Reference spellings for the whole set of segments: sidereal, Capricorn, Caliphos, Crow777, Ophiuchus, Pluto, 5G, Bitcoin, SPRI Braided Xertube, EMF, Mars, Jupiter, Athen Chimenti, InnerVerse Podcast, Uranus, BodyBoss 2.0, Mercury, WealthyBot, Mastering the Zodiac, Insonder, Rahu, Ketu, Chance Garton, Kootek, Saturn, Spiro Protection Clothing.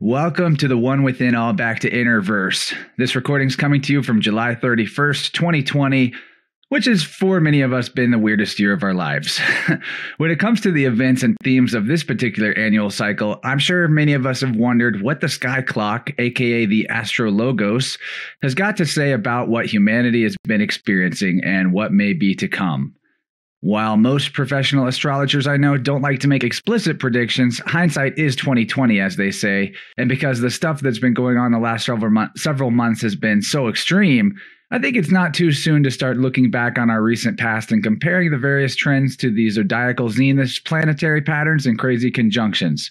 Welcome to the One Within All back to InnerVerse. This recording's coming to you from July 31st, 2020, which has for many of us been the weirdest year of our lives. When it comes to the events and themes of this particular annual cycle, I'm sure many of us have wondered what the sky clock, aka the astrologos, has got to say about what humanity has been experiencing and what may be to come. While most professional astrologers I know don't like to make explicit predictions, hindsight is 20/20, as they say, and because the stuff that's been going on the last several months has been so extreme, I think it's not too soon to start looking back on our recent past and comparing the various trends to the zodiacal zeniths, planetary patterns, and crazy conjunctions.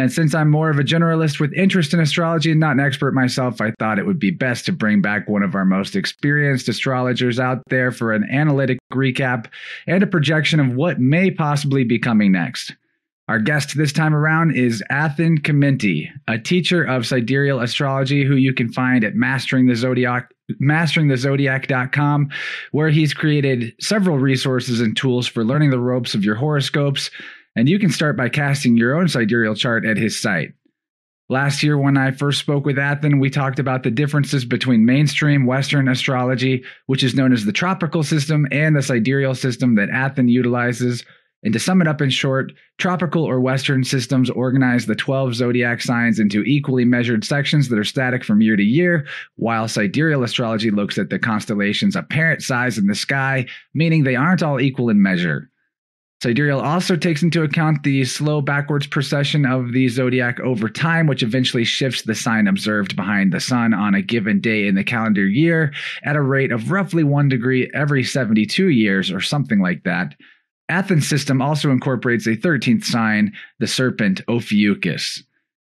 And since I'm more of a generalist with interest in astrology and not an expert myself, I thought it would be best to bring back one of our most experienced astrologers out there for an analytic recap and a projection of what may possibly be coming next. Our guest this time around is Athen Chimenti, a teacher of sidereal astrology who you can find at masteringthezodiac.com, where he's created several resources and tools for learning the ropes of your horoscopes, and you can start by casting your own sidereal chart at his site. Last year, when I first spoke with Athen, we talked about the differences between mainstream Western astrology, which is known as the tropical system, and the sidereal system that Athen utilizes. And to sum it up in short, tropical or Western systems organize the 12 zodiac signs into equally measured sections that are static from year to year, while sidereal astrology looks at the constellation's apparent size in the sky, meaning they aren't all equal in measure. Sidereal also takes into account the slow backwards precession of the zodiac over time, which eventually shifts the sign observed behind the sun on a given day in the calendar year at a rate of roughly 1 degree every 72 years or something like that. Athen's system also incorporates a 13th sign, the serpent Ophiuchus.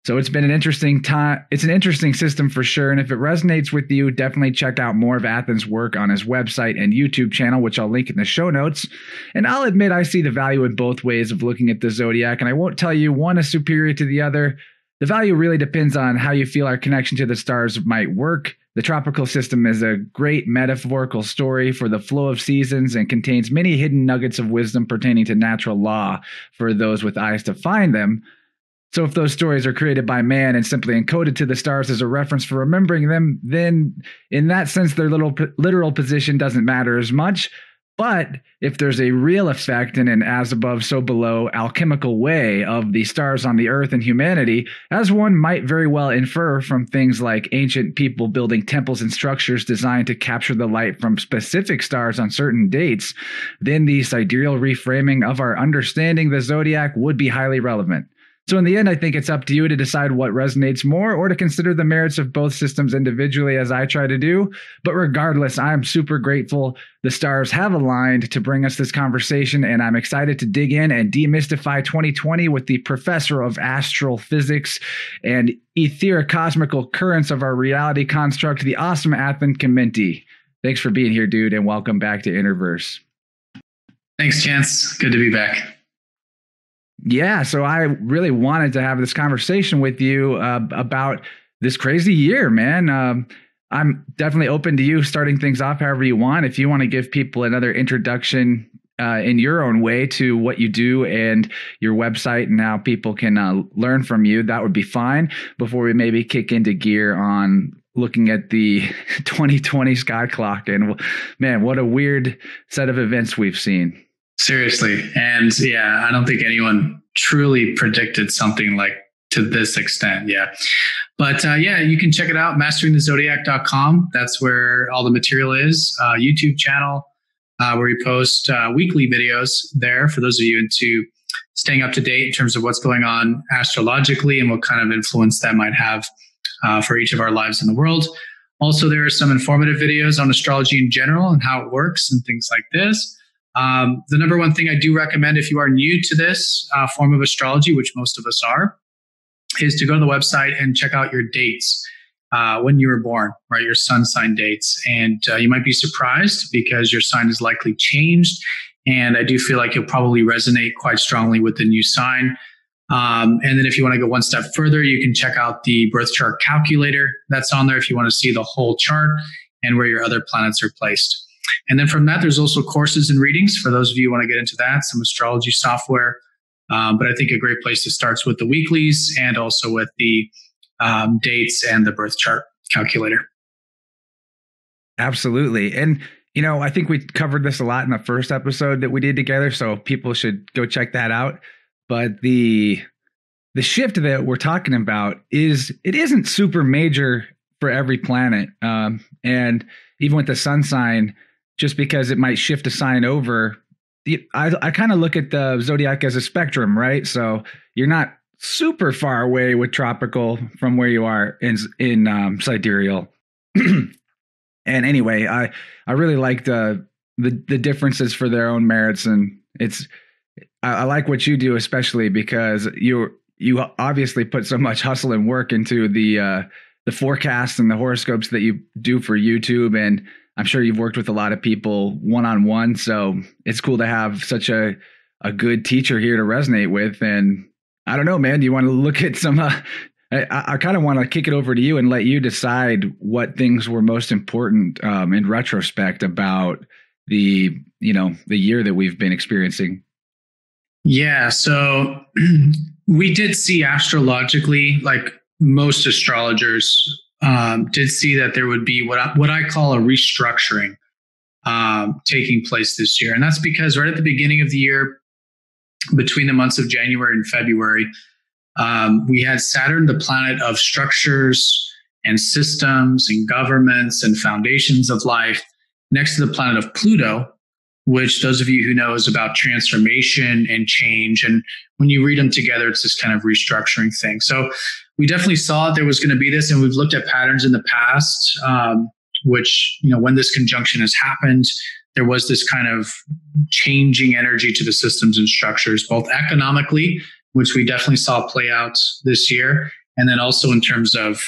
So it's been an interesting time. It's an interesting system for sure. And if it resonates with you, definitely check out more of Athen's work on his website and YouTube channel, which I'll link in the show notes. And I'll admit I see the value in both ways of looking at the zodiac, and I won't tell you one is superior to the other. The value really depends on how you feel our connection to the stars might work. The tropical system is a great metaphorical story for the flow of seasons and contains many hidden nuggets of wisdom pertaining to natural law for those with eyes to find them. So if those stories are created by man and simply encoded to the stars as a reference for remembering them, then in that sense, their literal position doesn't matter as much. But if there's a real effect in an as above, so below alchemical way of the stars on the earth and humanity, as one might very well infer from things like ancient people building temples and structures designed to capture the light from specific stars on certain dates, then the sidereal reframing of our understanding the zodiac would be highly relevant. So in the end, I think it's up to you to decide what resonates more or to consider the merits of both systems individually, as I try to do. But regardless, I'm super grateful the stars have aligned to bring us this conversation, and I'm excited to dig in and demystify 2020 with the professor of astral physics and etherocosmical currents of our reality construct, the awesome Athen Chimenti. Thanks for being here, dude, and welcome back to InnerVerse. Thanks, Chance. Good to be back. Yeah, so I really wanted to have this conversation with you about this crazy year, man. I'm definitely open to you starting things off however you want. If you want to give people another introduction in your own way to what you do and your website and how people can learn from you, that would be fine before we maybe kick into gear on looking at the 2020 sky clock. And man, what a weird set of events we've seen. Seriously. And yeah, I don't think anyone truly predicted something like to this extent. Yeah. But yeah, you can check it out. Masteringthezodiac.com. That's where all the material is. YouTube channel where we post weekly videos there for those of you into staying up to date in terms of what's going on astrologically and what kind of influence that might have for each of our lives in the world. Also, there are some informative videos on astrology in general and how it works and things like this. The number one thing I do recommend if you are new to this form of astrology, which most of us are, is to go to the website and check out your dates when you were born, right? Your sun sign dates. And you might be surprised because your sign is likely changed. And I do feel like you'll probably resonate quite strongly with the new sign. And then if you want to go one step further, you can check out the birth chart calculator that's on there if you want to see the whole chart and where your other planets are placed. And then from that, there's also courses and readings for those of you who want to get into that, some astrology software But I think a great place to start is with the weeklies and also with the dates and the birth chart calculator. Absolutely. And, you know, I think we covered this a lot in the first episode that we did together, so people should go check that out. But the shift that we're talking about is, it isn't super major for every planet. And even with the sun sign, just because it might shift a sign over, I kind of look at the zodiac as a spectrum, right? So you're not super far away with tropical from where you are in sidereal. And anyway, I really like the differences for their own merits, and I like what you do, especially because you obviously put so much hustle and work into the forecasts and the horoscopes that you do for YouTube, and I'm sure you've worked with a lot of people one-on-one, so it's cool to have such a good teacher here to resonate with. And I don't know, man, do you want to look at some, I kind of want to kick it over to you and let you decide what things were most important in retrospect about the year that we've been experiencing. Yeah. So we did see astrologically, like most astrologers did see that there would be what I call a restructuring taking place this year. And that's because right at the beginning of the year, between the months of January and February, we had Saturn, the planet of structures and systems and governments and foundations of life, next to the planet of Pluto, which those of you who know is about transformation and change. And when you read them together, it's this kind of restructuring thing. So we definitely saw there was going to be this, and we've looked at patterns in the past, which, you know, when this conjunction has happened, there was this kind of changing energy to the systems and structures, both economically, which we definitely saw play out this year, and then also in terms of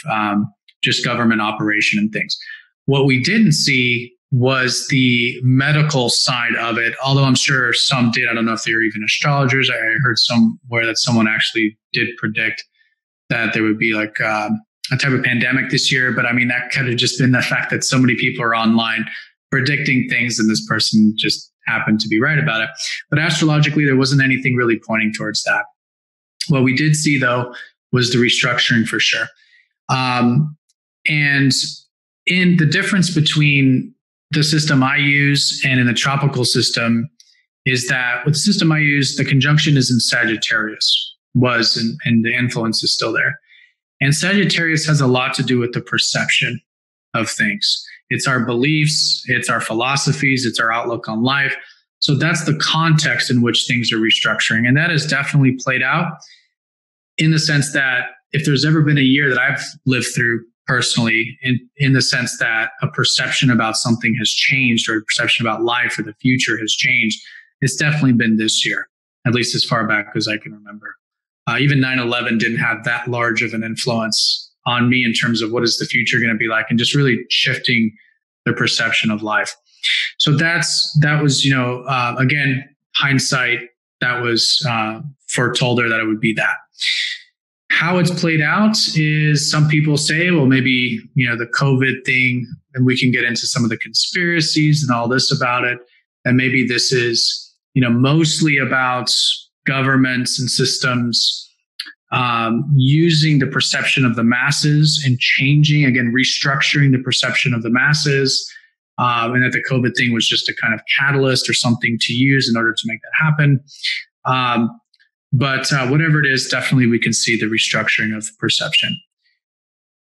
just government operation and things. What we didn't see was the medical side of it, although I'm sure some did. I don't know if they were even astrologers. I heard somewhere that someone actually did predict that there would be like a type of pandemic this year. But I mean, that could have just been the fact that so many people are online predicting things, and this person just happened to be right about it. But astrologically, there wasn't anything really pointing towards that. What we did see, though, was the restructuring for sure. And in the difference between the system I use and in the tropical system is that with the system I use, the conjunction is in Sagittarius, and the influence is still there. And Sagittarius has a lot to do with the perception of things. It's our beliefs, it's our philosophies, it's our outlook on life. So that's the context in which things are restructuring. And that has definitely played out in the sense that if there's ever been a year that I've lived through personally, in the sense that a perception about something has changed, or a perception about life or the future has changed, it's definitely been this year, at least as far back as I can remember. Even 9/11 didn't have that large of an influence on me in terms of what is the future going to be like, and just really shifting the perception of life. So that was, you know, again, hindsight, that was foretold there that it would be that. How it's played out is some people say, well, maybe, you know, the COVID thing, and we can get into some of the conspiracies and all this about it. And maybe this is, you know, mostly about governments and systems using the perception of the masses and changing, again, restructuring the perception of the masses. And that the COVID thing was just a kind of catalyst or something to use in order to make that happen. But whatever it is, definitely we can see the restructuring of perception.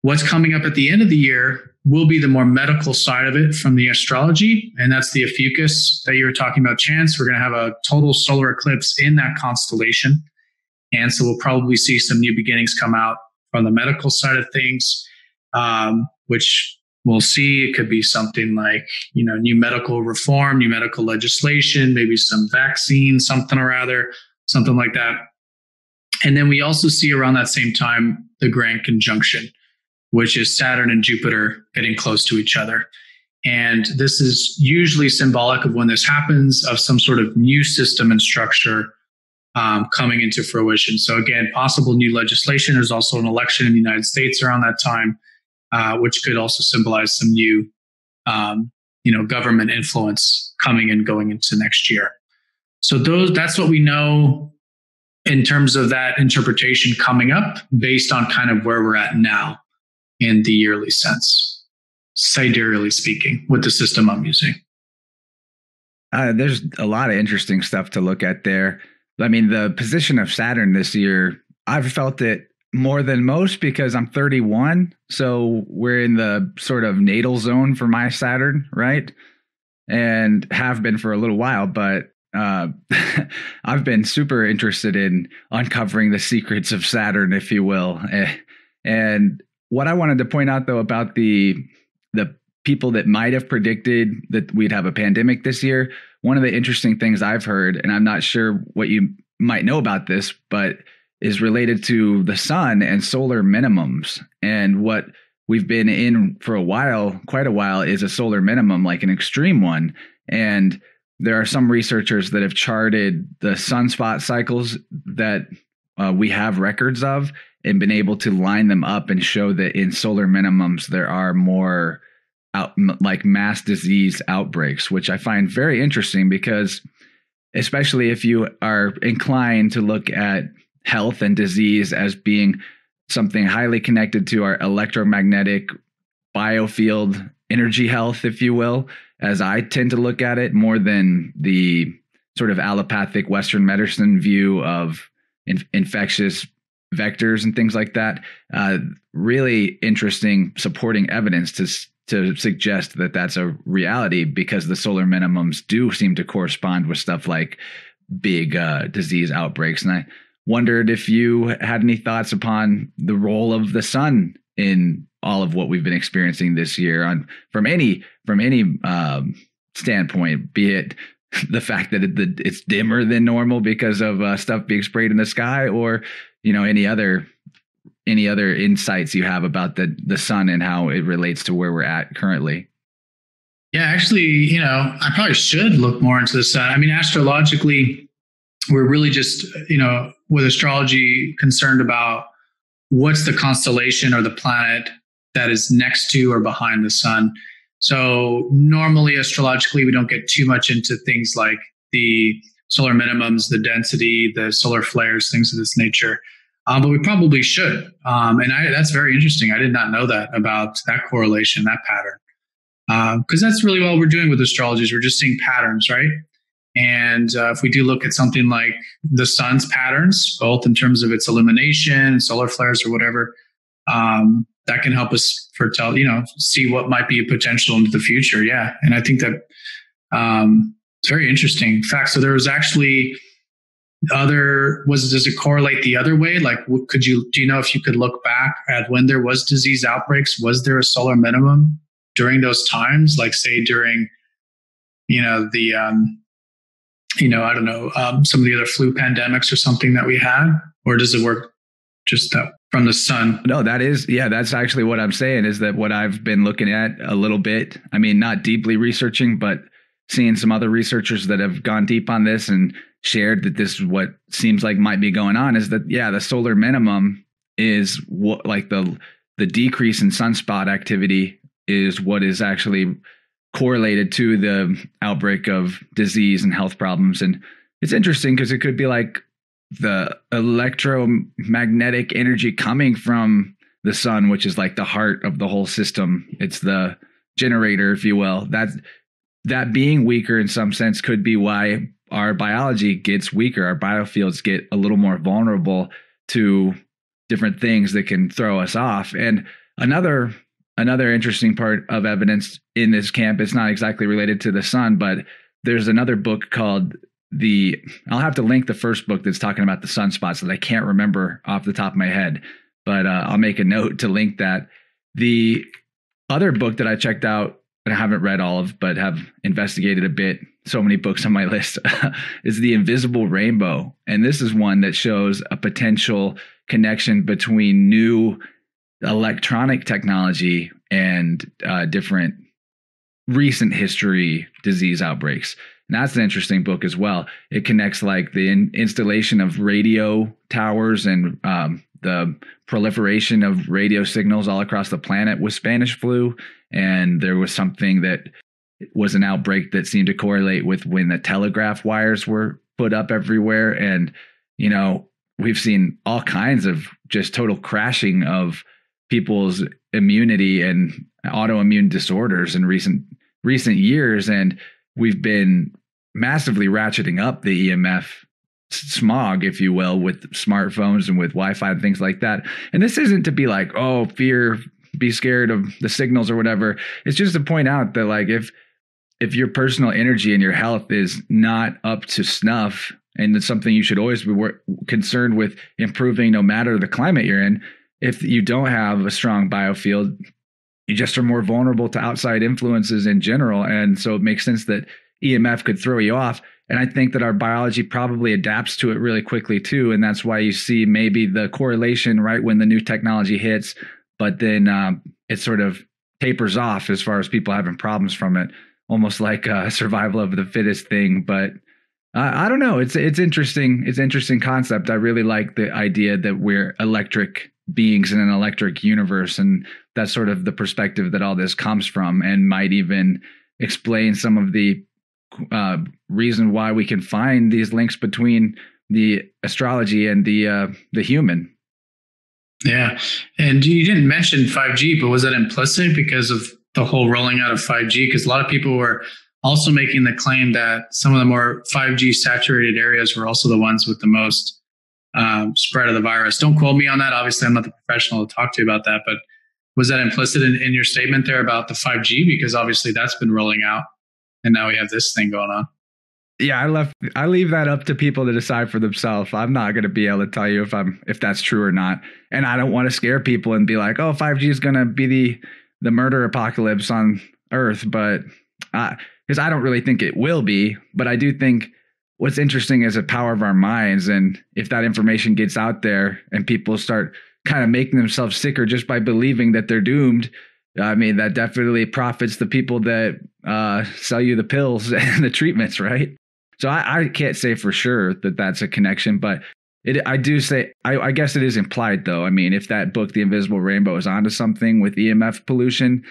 What's coming up at the end of the year will be the more medical side of it from the astrology. And that's the Ophiuchus that you were talking about, Chance. We're going to have a total solar eclipse in that constellation. And so we'll probably see some new beginnings come out from the medical side of things, which we'll see. It could be something like, you know, new medical reform, new medical legislation, maybe some vaccine, something or other. Something like that. And then we also see around that same time, the grand conjunction, which is Saturn and Jupiter getting close to each other. And this is usually symbolic of when this happens, of some sort of new system and structure coming into fruition. So again, possible new legislation. There's also an election in the United States around that time, which could also symbolize some new government influence coming and going into next year. So that's what we know in terms of that interpretation coming up based on kind of where we're at now in the yearly sense, sidereally speaking, with the system I'm using. There's a lot of interesting stuff to look at there. I mean, the position of Saturn this year, I've felt it more than most because I'm 31. So we're in the sort of natal zone for my Saturn, right? And have been for a little while, but I've been super interested in uncovering the secrets of Saturn, if you will. And what I wanted to point out, though, about the people that might have predicted that we'd have a pandemic this year, one of the interesting things I've heard, and I'm not sure what you might know about this, but is related to the sun and solar minimums. And what we've been in for a while, quite a while, is a solar minimum, like an extreme one. And there are some researchers that have charted the sunspot cycles that we have records of and been able to line them up and show that in solar minimums, there are more like mass disease outbreaks, which I find very interesting because especially if you are inclined to look at health and disease as being something highly connected to our electromagnetic biofield energy health, if you will, as I tend to look at it more than the sort of allopathic Western medicine view of infectious vectors and things like that. Really interesting supporting evidence to suggest that that's a reality because the solar minimums do seem to correspond with stuff like big disease outbreaks. And I wondered if you had any thoughts upon the role of the sun in all of what we've been experiencing this year on from any standpoint, be it the fact that it's dimmer than normal because of stuff being sprayed in the sky, or any other insights you have about the sun and how it relates to where we're at currently. Yeah, actually, I probably should look more into the sun. I mean, astrologically, we're really just, with astrology, concerned about what's the constellation or the planet that is next to or behind the sun. So normally astrologically, we don't get too much into things like the solar minimums, the density, the solar flares, things of this nature. But we probably should. And that's very interesting. I did not know that about that correlation, that pattern. Because that's really all we're doing with astrology is we're just seeing patterns, right? And if we do look at something like the sun's patterns, both in terms of its illumination, solar flares or whatever, that can help us foretell, see what might be a potential into the future. Yeah. And I think that it's very interesting. In fact, so there was actually does it correlate the other way? Like, if you could look back at when there was disease outbreaks, was there a solar minimum during those times? Like say during, some of the other flu pandemics or something that we had, or does it work just from the sun? No, that's actually what I'm saying is that what I've been looking at a little bit, I mean, not deeply researching, but seeing some other researchers that have gone deep on this and shared that this is what seems like might be going on is that, yeah, the solar minimum is what, like the decrease in sunspot activity is what is actually correlated to the outbreak of disease and health problems. And it's interesting because it could be like the electromagnetic energy coming from the sun, which is like the heart of the whole system. It's the generator, if you will. That being weaker in some sense could be why our biology gets weaker. Our biofields get a little more vulnerable to different things that can throw us off. And another interesting part of evidence in this camp, it's not exactly related to the sun, but there's another book called I'll have to link the first book that's talking about the sunspots that I can't remember off the top of my head, but I'll make a note to link that. The other book that I checked out, and I haven't read all of, but have investigated a bit, so many books on my list, is The Invisible Rainbow. And this is one that shows a potential connection between new electronic technology and different recent history disease outbreaks. And that's an interesting book as well. It connects like the installation of radio towers and the proliferation of radio signals all across the planet with Spanish flu. And there was something that was an outbreak that seemed to correlate with when the telegraph wires were put up everywhere. And, we've seen all kinds of just total crashing of people's immunity and autoimmune disorders in recent years. And we've been massively ratcheting up the EMF smog, if you will, with smartphones and with Wi-Fi and things like that. And this isn't to be like, oh, fear, be scared of the signals or whatever. It's just to point out that, like, if your personal energy and your health is not up to snuff, and it's something you should always be concerned with improving no matter the climate you're in, if you don't have a strong biofield, you just are more vulnerable to outside influences in general. And so it makes sense that EMF could throw you off. And I think that our biology probably adapts to it really quickly too. And that's why you see maybe the correlation right when the new technology hits, but then it sort of tapers off as far as people having problems from it, almost like a survival of the fittest thing. But I don't know. It's interesting. It's an interesting concept. I really like the idea that we're electric beings in an electric universe. And that's sort of the perspective that all this comes from, and might even explain some of the reason why we can find these links between the astrology and the human. Yeah. And you didn't mention 5G, but was that implicit because of the whole rolling out of 5G? Because a lot of people were also making the claim that some of the more 5G saturated areas were also the ones with the most spread of the virus. Don't quote me on that. Obviously, I'm not the professional to talk to you about that, but was that implicit in your statement there about the 5G? Because obviously that's been rolling out and now we have this thing going on. Yeah, I leave that up to people to decide for themselves. I'm not going to be able to tell you if that's true or not. And I don't want to scare people and be like, oh, 5G is going to be the murder apocalypse on Earth. But because I don't really think it will be, but I do think what's interesting is the power of our minds. And if that information gets out there and people start kind of making themselves sicker just by believing that they're doomed, I mean, that definitely profits the people that sell you the pills and the treatments, right? So I can't say for sure that that's a connection, but I do say, I guess it is implied though. I mean, if that book, The Invisible Rainbow, is onto something with EMF pollution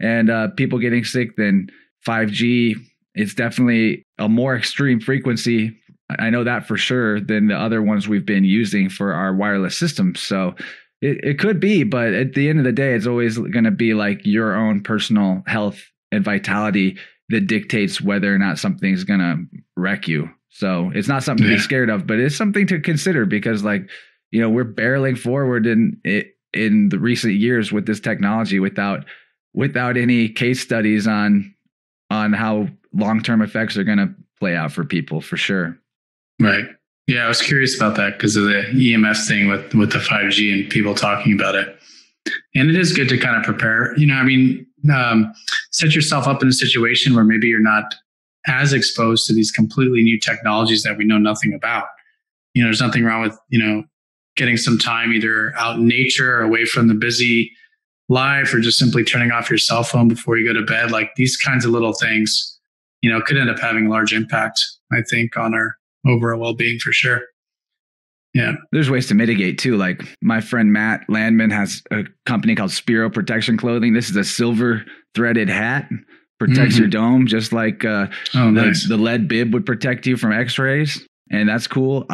and people getting sick, then 5G, it's definitely a more extreme frequency. I know that for sure than the other ones we've been using for our wireless systems. So it could be, but at the end of the day, it's always going to be like your own personal health and vitality that dictates whether or not something's going to wreck you. So it's not something to be scared of, but it's something to consider because, like, you know, we're barreling forward in the recent years with this technology without any case studies on how long-term effects are going to play out for people, for sure. Right. Yeah, I was curious about that because of the EMF thing with the 5G and people talking about it. And it is good to kind of prepare, you know, I mean, set yourself up in a situation where maybe you're not as exposed to these completely new technologies that we know nothing about. You know, there's nothing wrong with, you know, getting some time either out in nature, away from the busy life, or just simply turning off your cell phone before you go to bed. Like, these kinds of little things, you know, could end up having large impact, I think, on our overall well-being for sure. Yeah. There's ways to mitigate too. Like, my friend Matt Landman has a company called Spiro Protection Clothing. This is a silver threaded hat. Protects your dome, just like the lead bib would protect you from x-rays. And that's cool.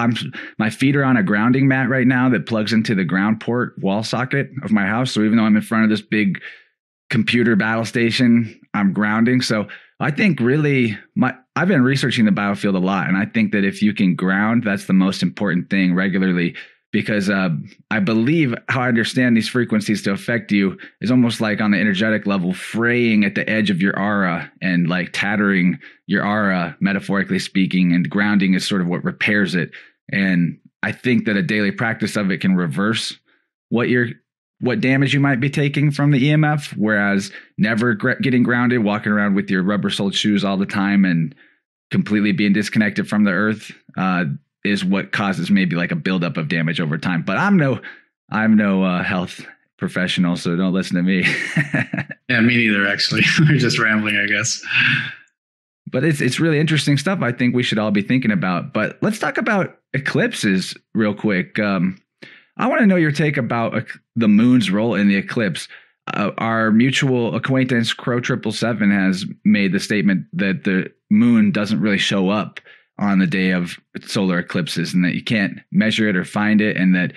My feet are on a grounding mat right now that plugs into the ground port wall socket of my house. So even though I'm in front of this big computer battle station, I'm grounding. So I think really I've been researching the biofield a lot. And I think that if you can ground, that's the most important thing regularly, because I believe how I understand these frequencies to affect you is almost like on the energetic level, fraying at the edge of your aura and like tattering your aura, metaphorically speaking, and grounding is sort of what repairs it. And I think that a daily practice of it can reverse what damage you might be taking from the EMF, whereas never getting grounded, walking around with your rubber-soled shoes all the time and completely being disconnected from the earth is what causes maybe like a buildup of damage over time. But I'm no health professional, so don't listen to me. Yeah, me neither, actually. We're just rambling, I guess. But it's really interesting stuff I think we should all be thinking about. But let's talk about eclipses real quick. I want to know your take about the moon's role in the eclipse. Our mutual acquaintance Crow777 has made the statement that the moon doesn't really show up on the day of solar eclipses, and that you can't measure it or find it. And that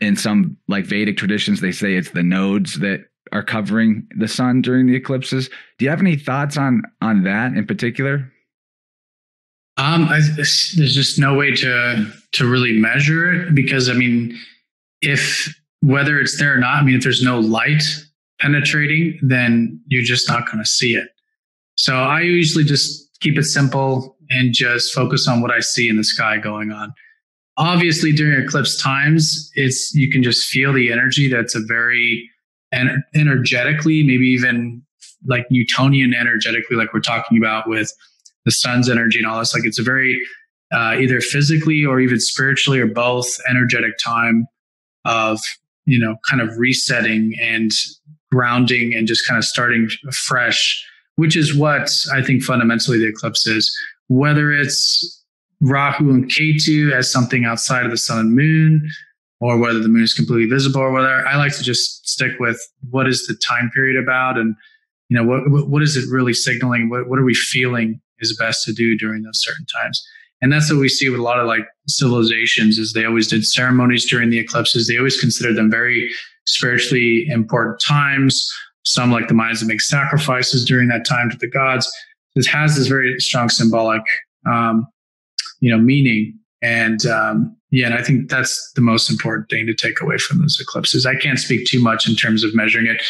in some like Vedic traditions, they say it's the nodes that are covering the sun during the eclipses. Do you have any thoughts on that in particular? There's just no way to really measure it, because I mean, if whether it's there or not, I mean, if there's no light penetrating, then you're just not going to see it. So I usually just keep it simple and just focus on what I see in the sky going on. Obviously, during eclipse times, you can just feel the energy. That's a very energetically, maybe even like Newtonian energetically, like we're talking about with the sun's energy and all this. Like it's a very either physically or even spiritually or both energetic time of, you know, kind of resetting and grounding and just kind of starting fresh, which is what I think fundamentally the eclipse is. Whether it's Rahu and Ketu as something outside of the sun and moon, or whether the moon is completely visible, or whether I like to just stick with what is the time period about, and you know, what is it really signaling? What are we feeling is best to do during those certain times? And that's what we see with a lot of like civilizations, is they always did ceremonies during the eclipses. They always considered them very spiritually important times. Some, like the Mayans, that make sacrifices during that time to the gods. This has this very strong symbolic, you know, meaning. And yeah, and I think that's the most important thing to take away from those eclipses. I can't speak too much in terms of measuring it.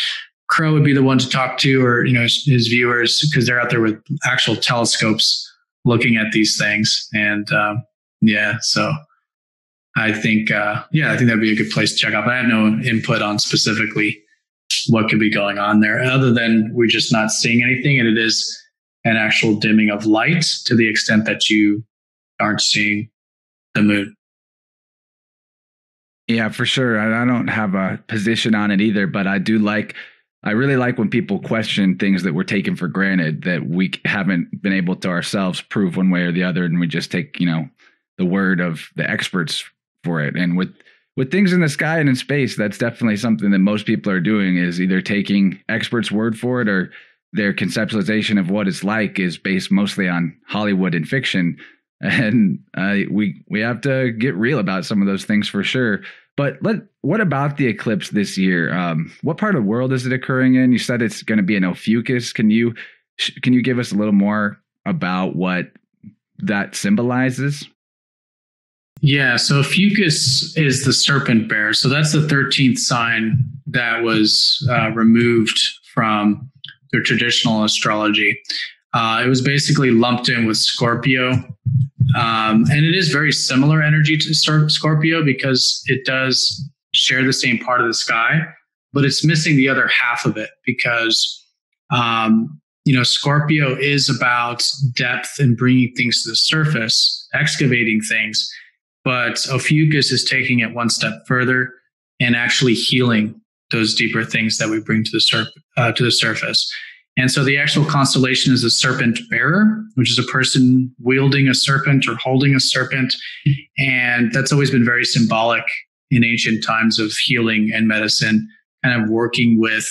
Crow would be the one to talk to, or you know, his viewers, because they're out there with actual telescopes looking at these things. And yeah, so I think I think that'd be a good place to check out. But I have no input on specifically what could be going on there, other than we're just not seeing anything, and it is an actual dimming of light to the extent that you aren't seeing the moon. Yeah, for sure. I don't have a position on it either, but I really like when people question things that we're taking for granted, that we haven't been able to ourselves prove one way or the other, and we just take, you know, the word of the experts for it. And with things in the sky and in space, that's definitely something that most people are doing, is either taking experts' word for it, or their conceptualization of what it's like is based mostly on Hollywood and fiction. And we have to get real about some of those things for sure. But what about the eclipse this year? What part of the world is it occurring in? You said it's going to be in Ophiuchus. Can you give us a little more about what that symbolizes? Yeah, so Ophiuchus is the serpent bear. So that's the 13th sign that was removed from their traditional astrology. It was basically lumped in with Scorpio. And it is very similar energy to Scorpio, because it does share the same part of the sky, but it's missing the other half of it, because, you know, Scorpio is about depth and bringing things to the surface, excavating things. But Ophiuchus is taking it one step further and actually healing those deeper things that we bring to the surface. And so the actual constellation is a serpent bearer, which is a person wielding a serpent or holding a serpent. And that's always been very symbolic in ancient times of healing and medicine, kind of working with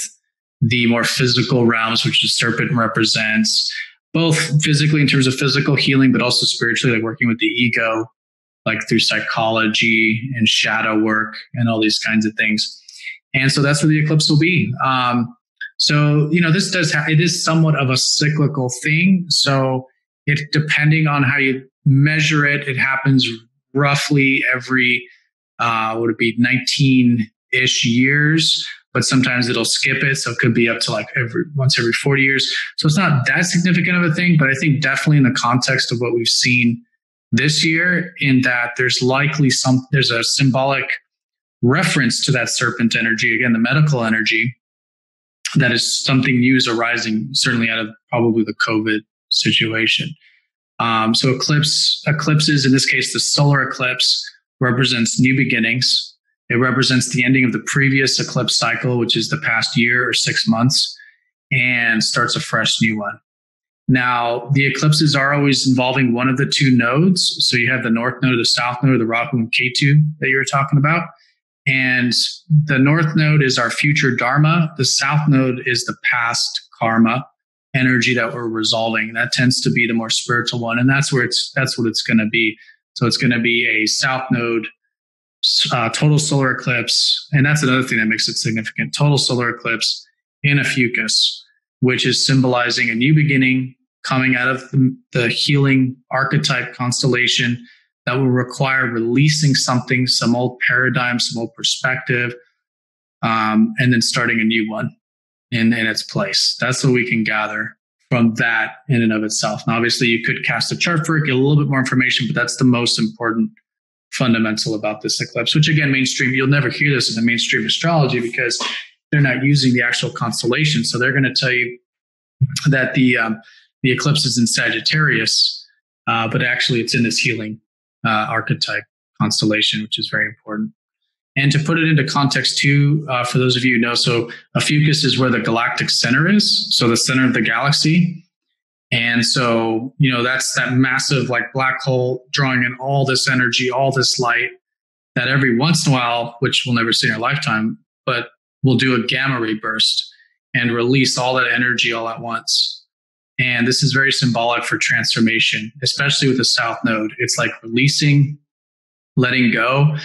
the more physical realms, which the serpent represents, both physically in terms of physical healing, but also spiritually, like working with the ego, like through psychology and shadow work and all these kinds of things. And so that's where the eclipse will be. So, you know, this does it is somewhat of a cyclical thing. So it, depending on how you measure it, it happens roughly every, 19-ish years, but sometimes it'll skip it. So it could be up to like once every 40 years. So it's not that significant of a thing, but I think definitely in the context of what we've seen this year, in that there's likely there's a symbolic reference to that serpent energy, again, the medical energy, that is something new is arising, certainly out of probably the COVID situation. So eclipses, in this case, the solar eclipse represents new beginnings. It represents the ending of the previous eclipse cycle, which is the past year or 6 months, and starts a fresh new one. Now, the eclipses are always involving one of the two nodes. So you have the north node, the south node, the Rahu and Ketu that you were talking about. And the north node is our future dharma. The south node is the past karma. energy that we're resolving. That tends to be the more spiritual one. And that's where that's what it's going to be. So it's going to be a south node, total solar eclipse. And that's another thing that makes it significant. Total solar eclipse in Ophiuchus, which is symbolizing a new beginning coming out of the healing archetype constellation that will require releasing something, some old paradigm, some old perspective, and then starting a new one in its place. That's what we can gather from that in and of itself. Now, obviously, you could cast a chart for it, get a little bit more information, but that's the most important fundamental about this eclipse, which again, mainstream, you'll never hear this in the mainstream astrology because they're not using the actual constellation. So they're going to tell you that the eclipse is in Sagittarius, but actually it's in this healing archetype constellation, which is very important. And to put it into context too, for those of you who know, so Ophiuchus is where the galactic center is, so the center of the galaxy. And so, you know, that's that massive like black hole drawing in all this energy, all this light that every once in a while, which we'll never see in our lifetime, but we'll do a gamma ray burst and release all that energy all at once. And this is very symbolic for transformation, especially with the South Node. It's like releasing, letting go,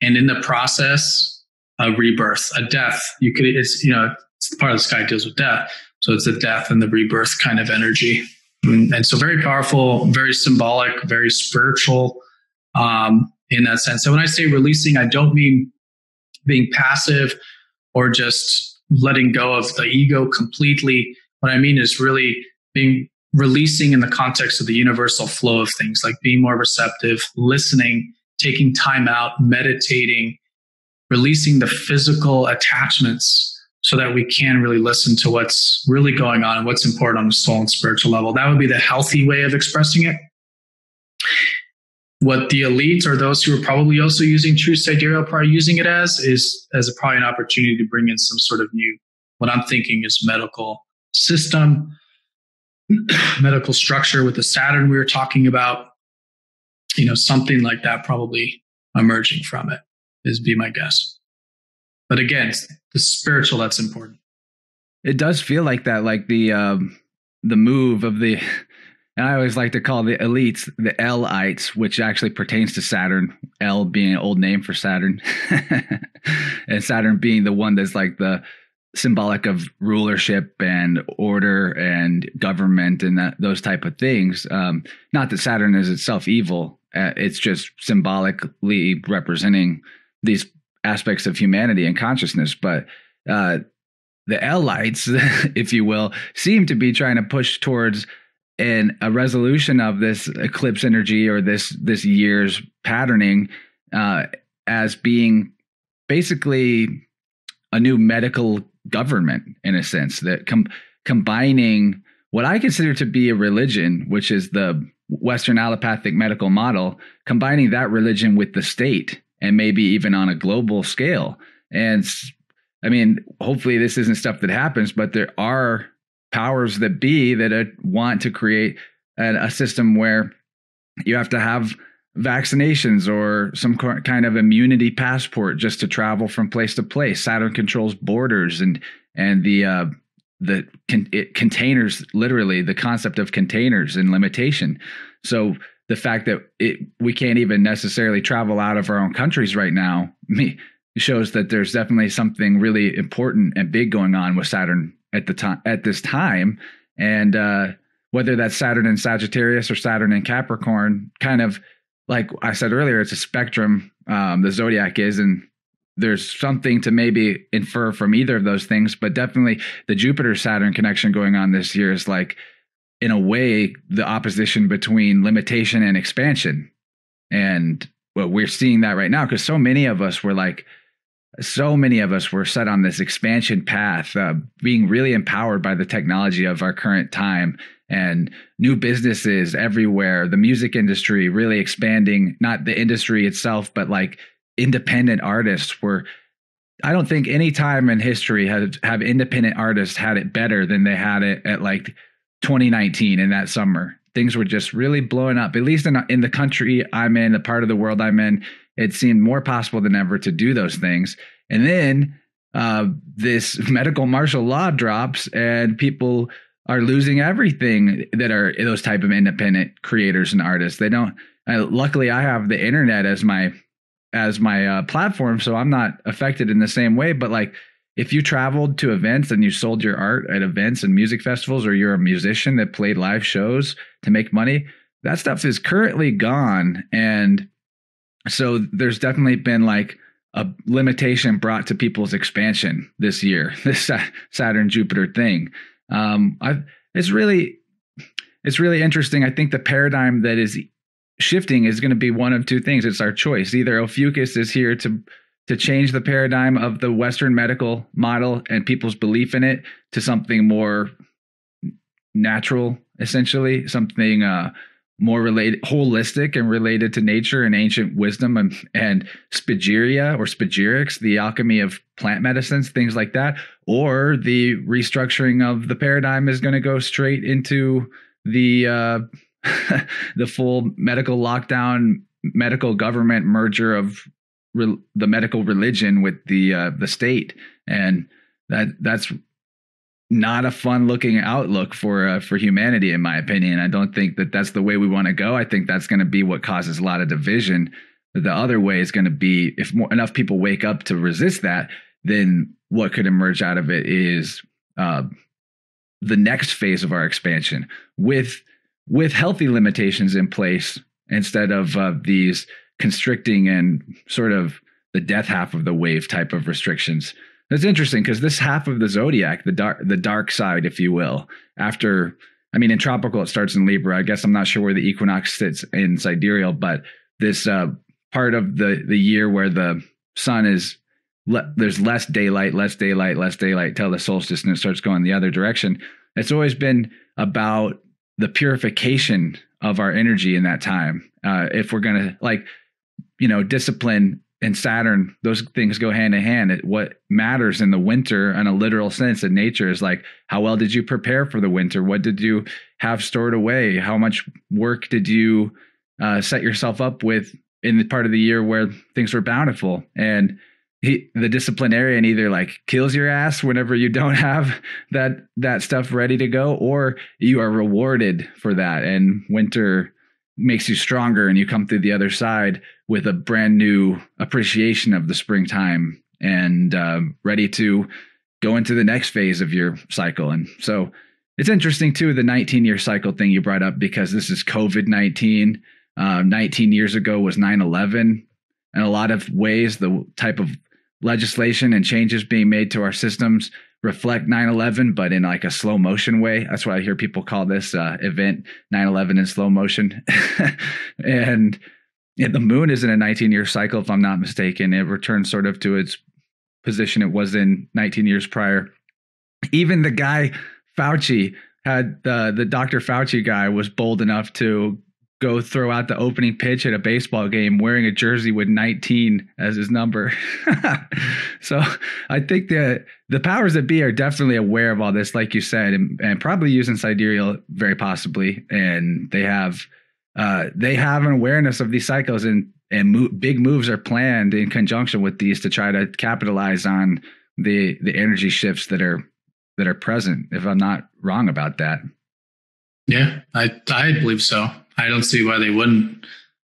and in the process, a rebirth, a death. It's part of the sky deals with death. So it's the death and the rebirth kind of energy. And so very powerful, very symbolic, very spiritual in that sense. So when I say releasing, I don't mean being passive or just letting go of the ego completely. What I mean is really releasing in the context of the universal flow of things, like being more receptive, listening, taking time out, meditating, releasing the physical attachments so that we can really listen to what's really going on and what's important on the soul and spiritual level. That would be the healthy way of expressing it. What the elites or those who are probably also using true sidereal are using it as probably an opportunity to bring in some sort of new, what I'm thinking is medical system, medical structure with the Saturn we were talking about, you know, something like that probably emerging from it is my guess. But again, it's the spiritual that's important. It does feel like that, like the move of the, and I always like to call the elites the L-ites, which actually pertains to Saturn, L being an old name for Saturn, and Saturn being the one that's like the symbolic of rulership and order and government and that, those type of things. Not that Saturn is itself evil. It's just symbolically representing these aspects of humanity and consciousness. But the L-ites, if you will, seem to be trying to push towards a resolution of this eclipse energy or this year's patterning as being basically a new medical government, in a sense, that combining what I consider to be a religion, which is the Western allopathic medical model, combining that religion with the state, and maybe even on a global scale. And I mean, hopefully this isn't stuff that happens, but there are powers that be that want to create a system where you have to have vaccinations or some kind of immunity passport just to travel from place to place. Saturn controls borders and the containers, literally the concept of containers and limitation. So the fact that we can't even necessarily travel out of our own countries right now shows that there's definitely something really important and big going on with Saturn at this time. And whether that's Saturn in Sagittarius or Saturn in Capricorn, kind of like I said earlier, it's a spectrum, the Zodiac is, and there's something to maybe infer from either of those things, but definitely the Jupiter-Saturn connection going on this year is like, in a way, the opposition between limitation and expansion. And well, we're seeing that right now because so many of us were set on this expansion path, being really empowered by the technology of our current time and new businesses everywhere. The music industry really expanding, not the industry itself, but like independent artists were. I don't think any time in history have independent artists had it better than they had it at like 2019 in that summer. Things were just really blowing up, at least in the country I'm in, the part of the world I'm in. It seemed more possible than ever to do those things. And then this medical martial law drops and people are losing everything that are those type of independent creators and artists. They don't. Luckily, I have the internet as my platform, so I'm not affected in the same way. But like, if you traveled to events and you sold your art at events and music festivals, or you're a musician that played live shows to make money, that stuff is currently gone. And so there's definitely been like a limitation brought to people's expansion this year, this Saturn Jupiter thing. It's really interesting. I think the paradigm that is shifting is going to be one of two things. It's our choice. Either Ophiuchus is here to change the paradigm of the Western medical model and people's belief in it to something more natural, essentially, something more related, holistic and related to nature and ancient wisdom and spagyria or spagyrics, the alchemy of plant medicines, things like that. Or the restructuring of the paradigm is going to go straight into the the full medical lockdown, medical government merger of the medical religion with the state. And that's not a fun looking outlook for humanity, in my opinion. I don't think that that's the way we want to go. I think that's going to be what causes a lot of division. The other way is going to be, if enough people wake up to resist that, then what could emerge out of it is the next phase of our expansion with healthy limitations in place, instead of these constricting and sort of the death half of the wave type of restrictions. That's interesting, because this half of the zodiac, the dark side, if you will, after, I mean, in tropical, it starts in Libra. I guess I'm not sure where the equinox sits in sidereal, but this part of the year where the sun is, there's less daylight till the solstice, and it starts going the other direction. It's always been about the purification of our energy in that time. If we're going to, like, you know, discipline and Saturn, those things go hand in hand. What matters in the winter in a literal sense in nature is like, how well did you prepare for the winter? What did you have stored away? How much work did you set yourself up with in the part of the year where things were bountiful? And the disciplinarian either like kills your ass whenever you don't have that stuff ready to go, or you are rewarded for that. And winter makes you stronger, and you come through the other side with a brand new appreciation of the springtime and ready to go into the next phase of your cycle. And so it's interesting too, the 19-year cycle thing you brought up, because this is COVID-19. 19 years ago was 9/11. In a lot of ways, the type of legislation and changes being made to our systems reflect 9/11, but in like a slow motion way. That's why I hear people call this event 9/11 in slow motion. And the moon is in a 19-year cycle, if I'm not mistaken. It returns sort of to its position it was in 19 years prior. Even the guy Fauci had, the Dr. Fauci guy was bold enough to go throw out the opening pitch at a baseball game wearing a jersey with 19 as his number. So I think that the powers that be are definitely aware of all this, like you said, and probably using sidereal very possibly. And they have an awareness of these cycles, and big moves are planned in conjunction with these to try to capitalize on the energy shifts that are present, if I'm not wrong about that. Yeah, I believe so. I don't see why they wouldn't,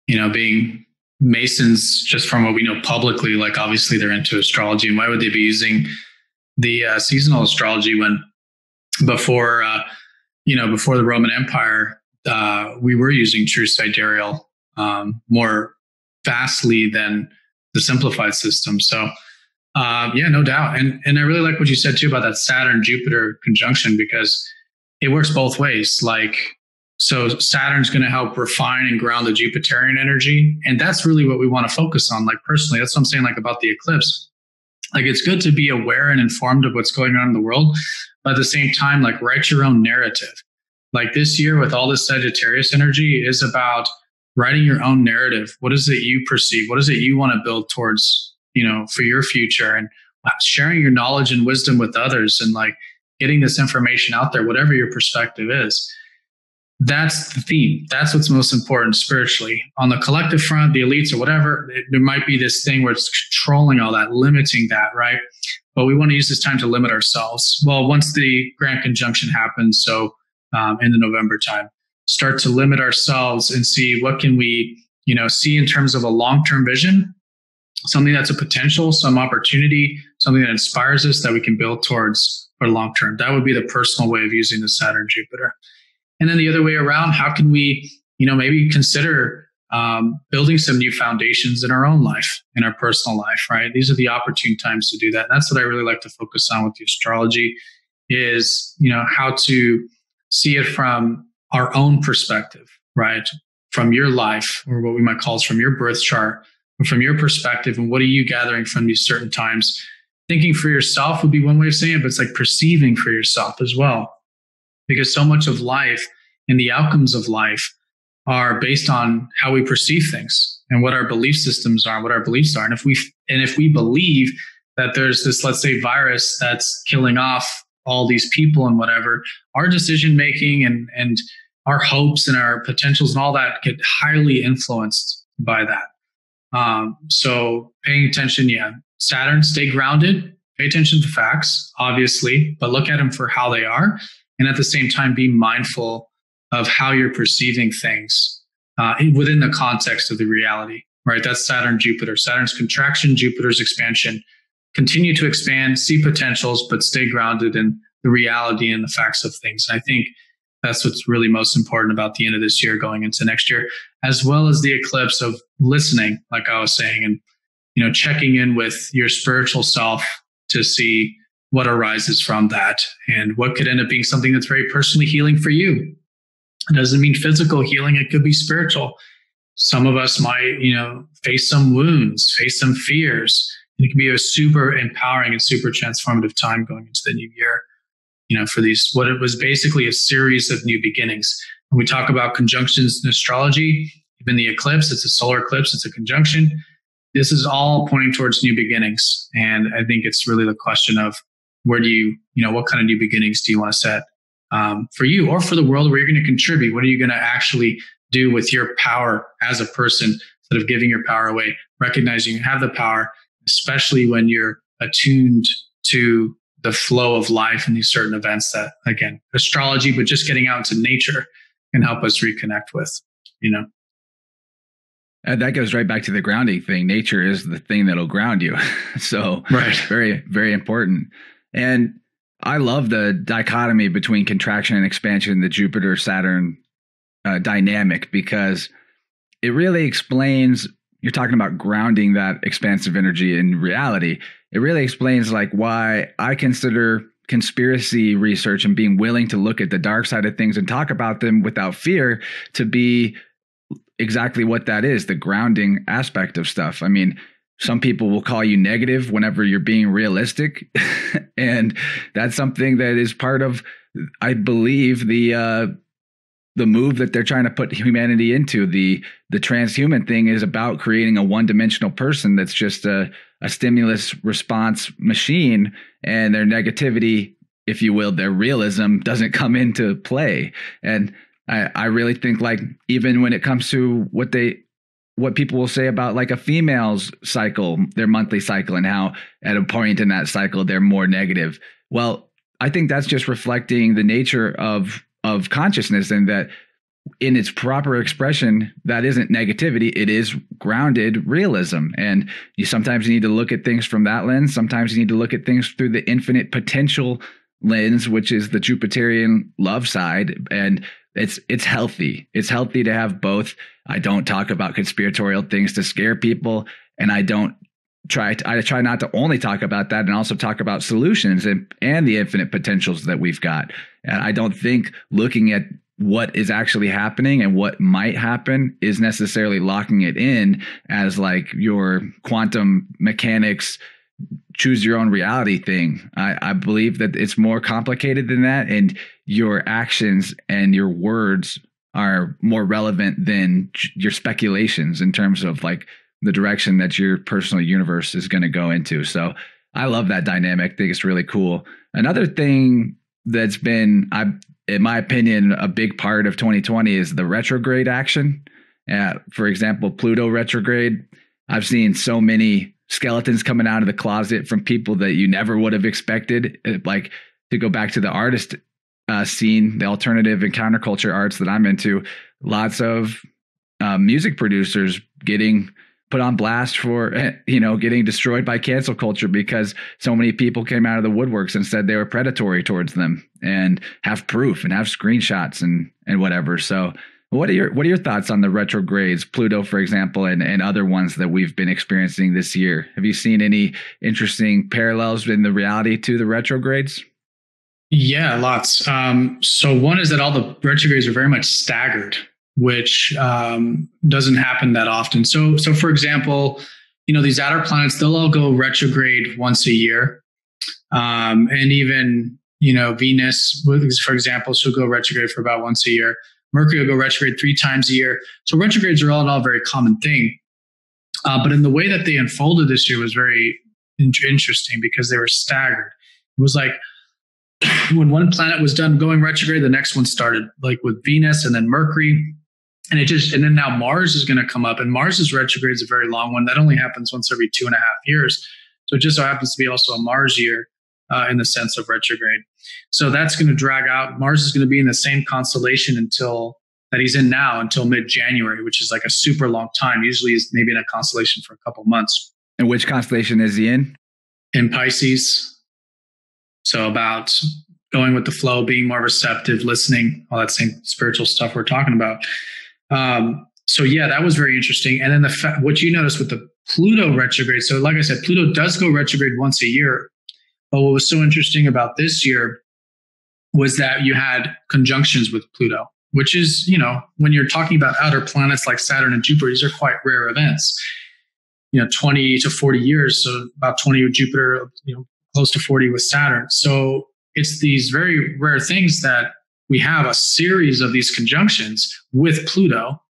being Masons, just from what we know publicly, like obviously they're into astrology, and why would they be using the seasonal astrology when before the Roman Empire, we were using true sidereal more vastly than the simplified system. So yeah, no doubt. And I really like what you said too about that Saturn Jupiter conjunction, because it works both ways. Like, so Saturn's going to help refine and ground the Jupiterian energy. And that's really what we want to focus on. Like personally, that's what I'm saying, like about the eclipse, like it's good to be aware and informed of what's going on in the world, but at the same time, like write your own narrative. Like this year with all this Sagittarius energy is about writing your own narrative. What is it you perceive? What is it you want to build towards, for your future, and sharing your knowledge and wisdom with others, and like getting this information out there, whatever your perspective is. That's the theme. That's what's most important spiritually. On the collective front, the elites or whatever, there might be this thing where it's controlling all that, limiting that, right? well, we want to use this time to limit ourselves. Well, once the grand conjunction happens, so in the November time, start to limit ourselves and see what can we, see in terms of a long-term vision, something that's a potential, some opportunity, something that inspires us that we can build towards for long-term. That would be the personal way of using the Saturn Jupiter. And then the other way around, how can we, maybe consider building some new foundations in our own life, in our personal life, right? These are the opportune times to do that. And that's what I really like to focus on with the astrology is, how to see it from our own perspective, right? From your life, or what we might call is from your birth chart, or from your perspective. And what are you gathering from these certain times? Thinking for yourself would be one way of saying it, but it's like perceiving for yourself as well. Because so much of life and the outcomes of life are based on how we perceive things and what our belief systems are, what our beliefs are. And if we believe that there's this, let's say, virus that's killing off all these people and whatever, our decision-making and our hopes and our potentials and all that get highly influenced by that. So paying attention, Saturn, stay grounded, pay attention to facts, obviously, but look at them for how they are. And at the same time, be mindful of how you're perceiving things within the context of the reality, right? That's Saturn, Jupiter. Saturn's contraction, Jupiter's expansion. Continue to expand, see potentials, but stay grounded in the reality and the facts of things. And I think that's what's really most important about the end of this year going into next year, as well as the eclipse of listening, like I was saying, and checking in with your spiritual self to see what arises from that and what could end up being something that's very personally healing for you. It doesn't mean physical healing. It could be spiritual. Some of us might, face some wounds, face some fears. And it can be a super empowering and super transformative time going into the new year, for these, what it was basically a series of new beginnings. When we talk about conjunctions in astrology, even the eclipse, it's a solar eclipse, it's a conjunction. This is all pointing towards new beginnings. And I think it's really the question of, where do you, what kind of new beginnings do you want to set for you or for the world where you're going to contribute? What are you going to actually do with your power as a person, instead of giving your power away, recognizing you have the power, especially when you're attuned to the flow of life and these certain events that, again, astrology, but just getting out into nature can help us reconnect with, That goes right back to the grounding thing. Nature is the thing that'll ground you. So right. Very, very important. And I love the dichotomy between contraction and expansion, the Jupiter-Saturn dynamic, because it really explains, you're talking about grounding that expansive energy in reality. It really explains like why I consider conspiracy research and being willing to look at the dark side of things and talk about them without fear to be exactly what that is, the grounding aspect of stuff. I mean, some people will call you negative whenever you're being realistic. And that's something that is part of, I believe, the move that they're trying to put humanity into. The transhuman thing is about creating a one-dimensional person that's just a stimulus response machine, and their negativity, if you will, their realism doesn't come into play. And I really think, like, even when it comes to what people will say about like a female's cycle, their monthly cycle, and how at a point in that cycle, they're more negative. Well, I think that's just reflecting the nature of consciousness, and that in its proper expression, that isn't negativity. It is grounded realism. And you sometimes need to look at things from that lens. Sometimes you need to look at things through the infinite potential lens, which is the Jupiterian love side. And it's healthy. It's healthy to have both. I don't talk about conspiratorial things to scare people. And I try not to only talk about that, and also talk about solutions and the infinite potentials that we've got. And I don't think looking at what is actually happening and what might happen is necessarily locking it in as like your quantum mechanics, choose your own reality thing. I believe that it's more complicated than that, and your actions and your words are more relevant than your speculations in terms of like the direction that your personal universe is going to go into. So I love that dynamic. I think it's really cool. Another thing that's been, in my opinion, a big part of 2020 is the retrograde action. For example, Pluto retrograde. I've seen so many skeletons coming out of the closet from people that you never would have expected. Like, to go back to the artist scene, the alternative and counterculture arts that I'm into, lots of music producers getting put on blast for, you know, getting destroyed by cancel culture because so many people came out of the woodworks and said they were predatory towards them, and have proof and have screenshots and whatever. So what are your thoughts on the retrogrades, Pluto, for example, and other ones that we've been experiencing this year? Have you seen any interesting parallels in the reality to the retrogrades? Yeah, lots. So one is that all the retrogrades are very much staggered, which doesn't happen that often. So for example, you know, these outer planets, they'll all go retrograde once a year. And even, you know, Venus, for example, she'll go retrograde for about once a year. Mercury will go retrograde 3 times a year. So retrogrades are all in all a very common thing. But in the way that they unfolded this year was very interesting because they were staggered. It was like, when one planet was done going retrograde, the next one started, like with Venus and then Mercury. And then now Mars is going to come up, and Mars's retrograde is a very long one. That only happens once every 2.5 years. So it just so happens to be also a Mars year in the sense of retrograde. So that's going to drag out. Mars is going to be in the same constellation until mid-January, which is like a super long time. Usually he's maybe in a constellation for a couple months. And which constellation is he in? In Pisces. So about going with the flow, being more receptive, listening, all that same spiritual stuff we're talking about. So yeah, that was very interesting. And then what you noticed with the Pluto retrograde. So like I said, Pluto does go retrograde once a year. But what was so interesting about this year was that you had conjunctions with Pluto, which is, you know, when you're talking about outer planets like Saturn and Jupiter, these are quite rare events, you know, 20 to 40 years. So about 20 with Jupiter, you know, close to 40 with Saturn. So it's these very rare things that we have a series of these conjunctions with Pluto.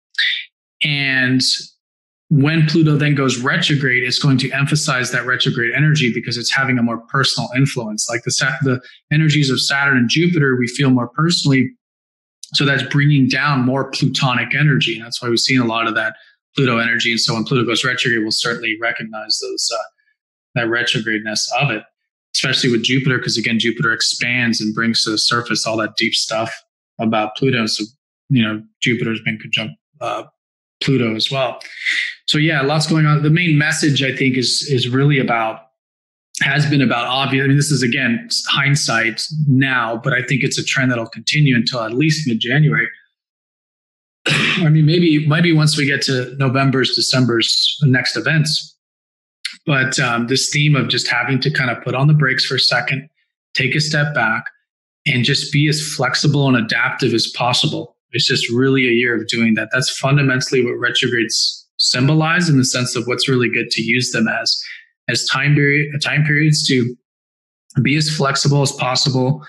And when Pluto then goes retrograde, it's going to emphasize that retrograde energy because it's having a more personal influence. Like the energies of Saturn and Jupiter, we feel more personally. So that's bringing down more plutonic energy. And that's why we've seen a lot of that Pluto energy. And so when Pluto goes retrograde, we'll certainly recognize those that retrogradeness of it. Especially with Jupiter, because again, Jupiter expands and brings to the surface all that deep stuff about Pluto. So, you know, Jupiter's been conjunct Pluto as well. So yeah, lots going on. The main message, I think, has been about obvious. I mean, this is, again, hindsight now, but I think it's a trend that'll continue until at least mid-January. I mean, maybe once we get to November's, December's next events. But this theme of just having to kind of put on the brakes for a second, take a step back, and just be as flexible and adaptive as possible. It's just really a year of doing that. That's fundamentally what retrogrades symbolize, in the sense of what's really good to use them as time periods to be as flexible as possible,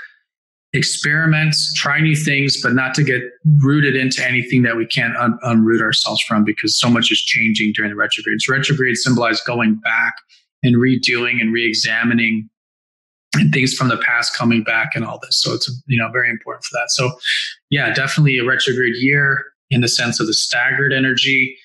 experiment, try new things, but not to get rooted into anything that we can't unroot ourselves from, because so much is changing during the retrogrades. Retrogrades symbolize going back and redoing and re-examining, and things from the past coming back and all this. So it's, you know, very important for that. So yeah, definitely a retrograde year in the sense of the staggered energy,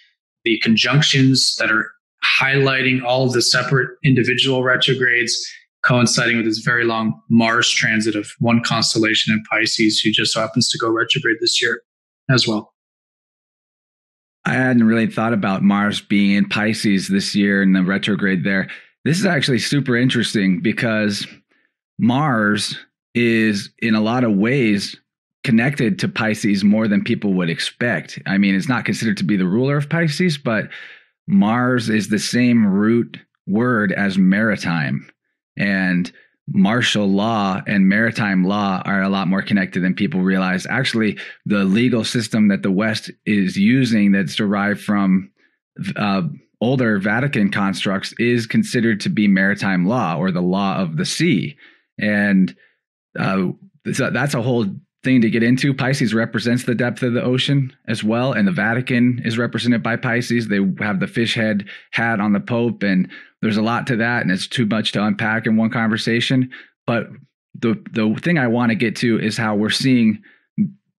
the conjunctions that are highlighting all of the separate individual retrogrades, coinciding with this very long Mars transit of one constellation in Pisces, who just so happens to go retrograde this year as well. I hadn't really thought about Mars being in Pisces this year and the retrograde there. This is actually super interesting because Mars is in a lot of ways connected to Pisces more than people would expect. I mean, it's not considered to be the ruler of Pisces, but Mars is the same root word as maritime. And martial law and maritime law are a lot more connected than people realize. Actually, the legal system that the West is using, that's derived from older Vatican constructs, is considered to be maritime law, or the law of the sea. And so that's a whole thing to get into. Pisces represents the depth of the ocean as well. And the Vatican is represented by Pisces. They have the fish head hat on the Pope, and there's a lot to that, and it's too much to unpack in one conversation. But the thing I want to get to is how we're seeing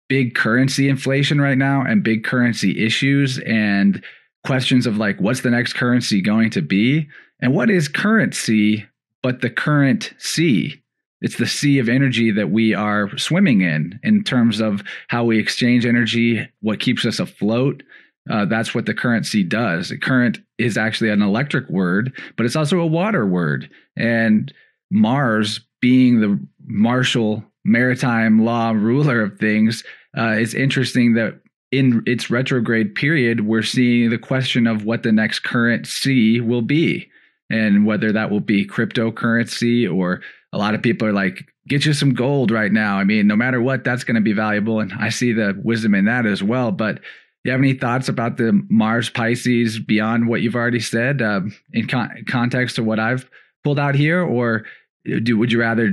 big currency inflation right now, and big currency issues, and questions of like, what's the next currency going to be? And what is currency but the current sea? It's the sea of energy that we are swimming in terms of how we exchange energy, what keeps us afloat. That's what the current sea does. The current is actually an electric word, but it's also a water word. And Mars, being the martial maritime law ruler of things, it's interesting that in its retrograde period, we're seeing the question of what the next current sea will be and whether that will be cryptocurrency or a lot of people are like, get you some gold right now. I mean, no matter what, that's going to be valuable. And I see the wisdom in that as well. But you have any thoughts about the Mars Pisces beyond what you've already said in context to what I've pulled out here? Or would you rather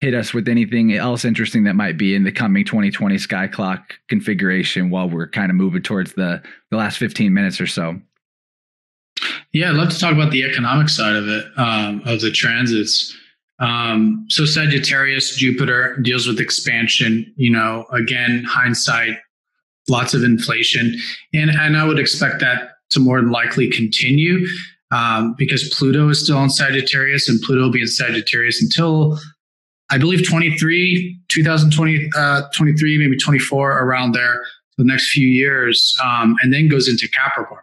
hit us with anything else interesting that might be in the coming 2020 sky clock configuration while we're kind of moving towards the last 15 minutes or so? Yeah, I'd love to talk about the economic side of it, of the transits. So Sagittarius, Jupiter deals with expansion, you know, again, hindsight, lots of inflation. And I would expect that to more than likely continue because Pluto is still in Sagittarius, and Pluto will be in Sagittarius until I believe 2023, maybe 24, around there, the next few years, and then goes into Capricorn.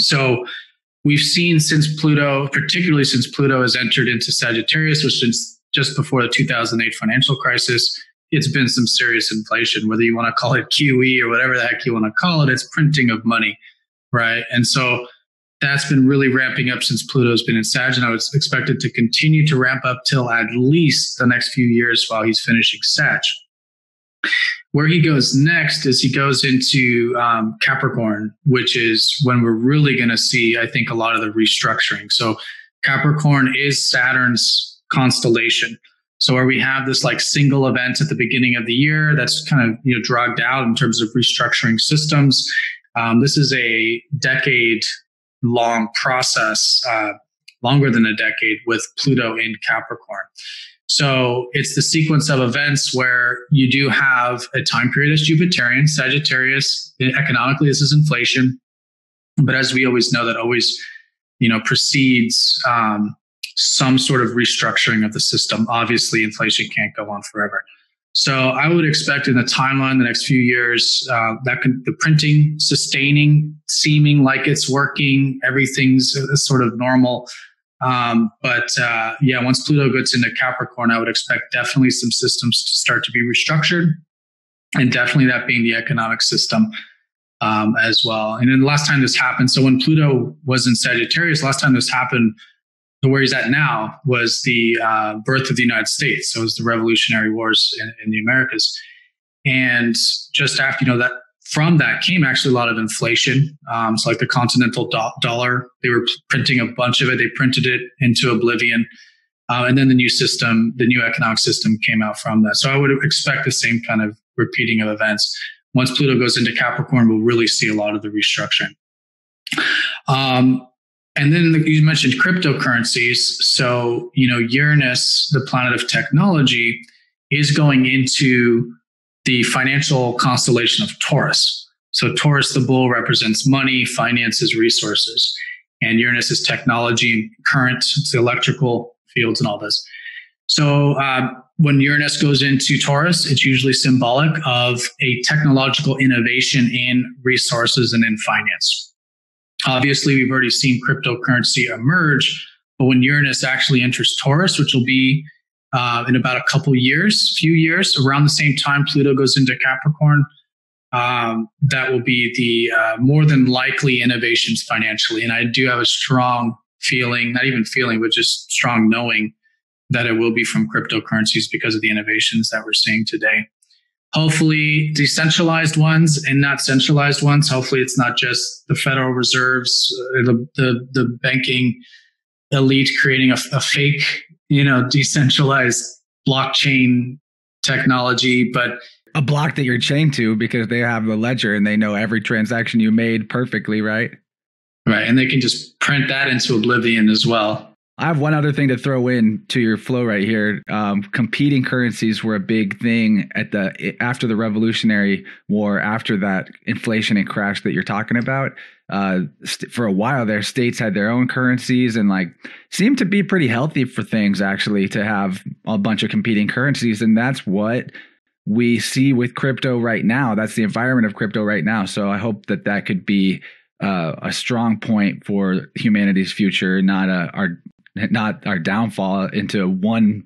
So we've seen since Pluto, particularly since Pluto has entered into Sagittarius, which is just before the 2008 financial crisis, it's been some serious inflation, whether you want to call it QE or whatever the heck you want to call it, it's printing of money, right? And so that's been really ramping up since Pluto's been in Sag, and I would expect it to continue to ramp up till at least the next few years while he's finishing Sag. Where he goes next is he goes into Capricorn, which is when we're really going to see, I think, a lot of the restructuring. So Capricorn is Saturn's constellation. So where we have this like single event at the beginning of the year that's kind of, you know, dragged out in terms of restructuring systems. This is a decade-long process, longer than a decade, with Pluto in Capricorn. So it's the sequence of events where you do have a time period as Jupiterian, Sagittarius, economically this is inflation. But as we always know, that always, you know, precedes some sort of restructuring of the system. Obviously, inflation can't go on forever. So I would expect in the timeline, the next few years, that the printing, sustaining, seeming like it's working, everything's sort of normal. But once Pluto gets into Capricorn, I would expect definitely some systems to start to be restructured, and definitely that being the economic system as well. And then the last time this happened, so when Pluto was in Sagittarius, last time this happened to where he's at now was the birth of the United States. So it was the Revolutionary Wars in the Americas. And just after, you know, that from that came actually a lot of inflation. So like the continental dollar, they were printing a bunch of it. They printed it into oblivion. And then the new system, the new economic system came out from that. So I would expect the same kind of repeating of events. Once Pluto goes into Capricorn, we'll really see a lot of the restructuring. And then you mentioned cryptocurrencies. So, you know, Uranus, the planet of technology, is going into the financial constellation of Taurus. So Taurus, the bull, represents money, finances, resources, and Uranus is technology and current, it's the electrical fields and all this. So when Uranus goes into Taurus, it's usually symbolic of a technological innovation in resources and in finance. Obviously, we've already seen cryptocurrency emerge, but when Uranus actually enters Taurus, which will be in about a few years, around the same time Pluto goes into Capricorn, that will be the more than likely innovations financially. And I do have a strong feeling, not even feeling, but just strong knowing that it will be from cryptocurrencies because of the innovations that we're seeing today. Hopefully decentralized ones and not centralized ones. Hopefully it's not just the Federal Reserves, the banking elite creating a fake, you know, decentralized blockchain technology, but a block that you're chained to because they have the ledger and they know every transaction you made perfectly, right? Right. And they can just print that into oblivion as well. I have one other thing to throw in to your flow right here. Competing currencies were a big thing after the Revolutionary War, after that inflation and crash that you're talking about. For a while there, states had their own currencies and seemed to be pretty healthy for things actually to have a bunch of competing currencies. And that's what we see with crypto right now. That's the environment of crypto right now. So I hope that that could be a strong point for humanity's future, not our downfall into one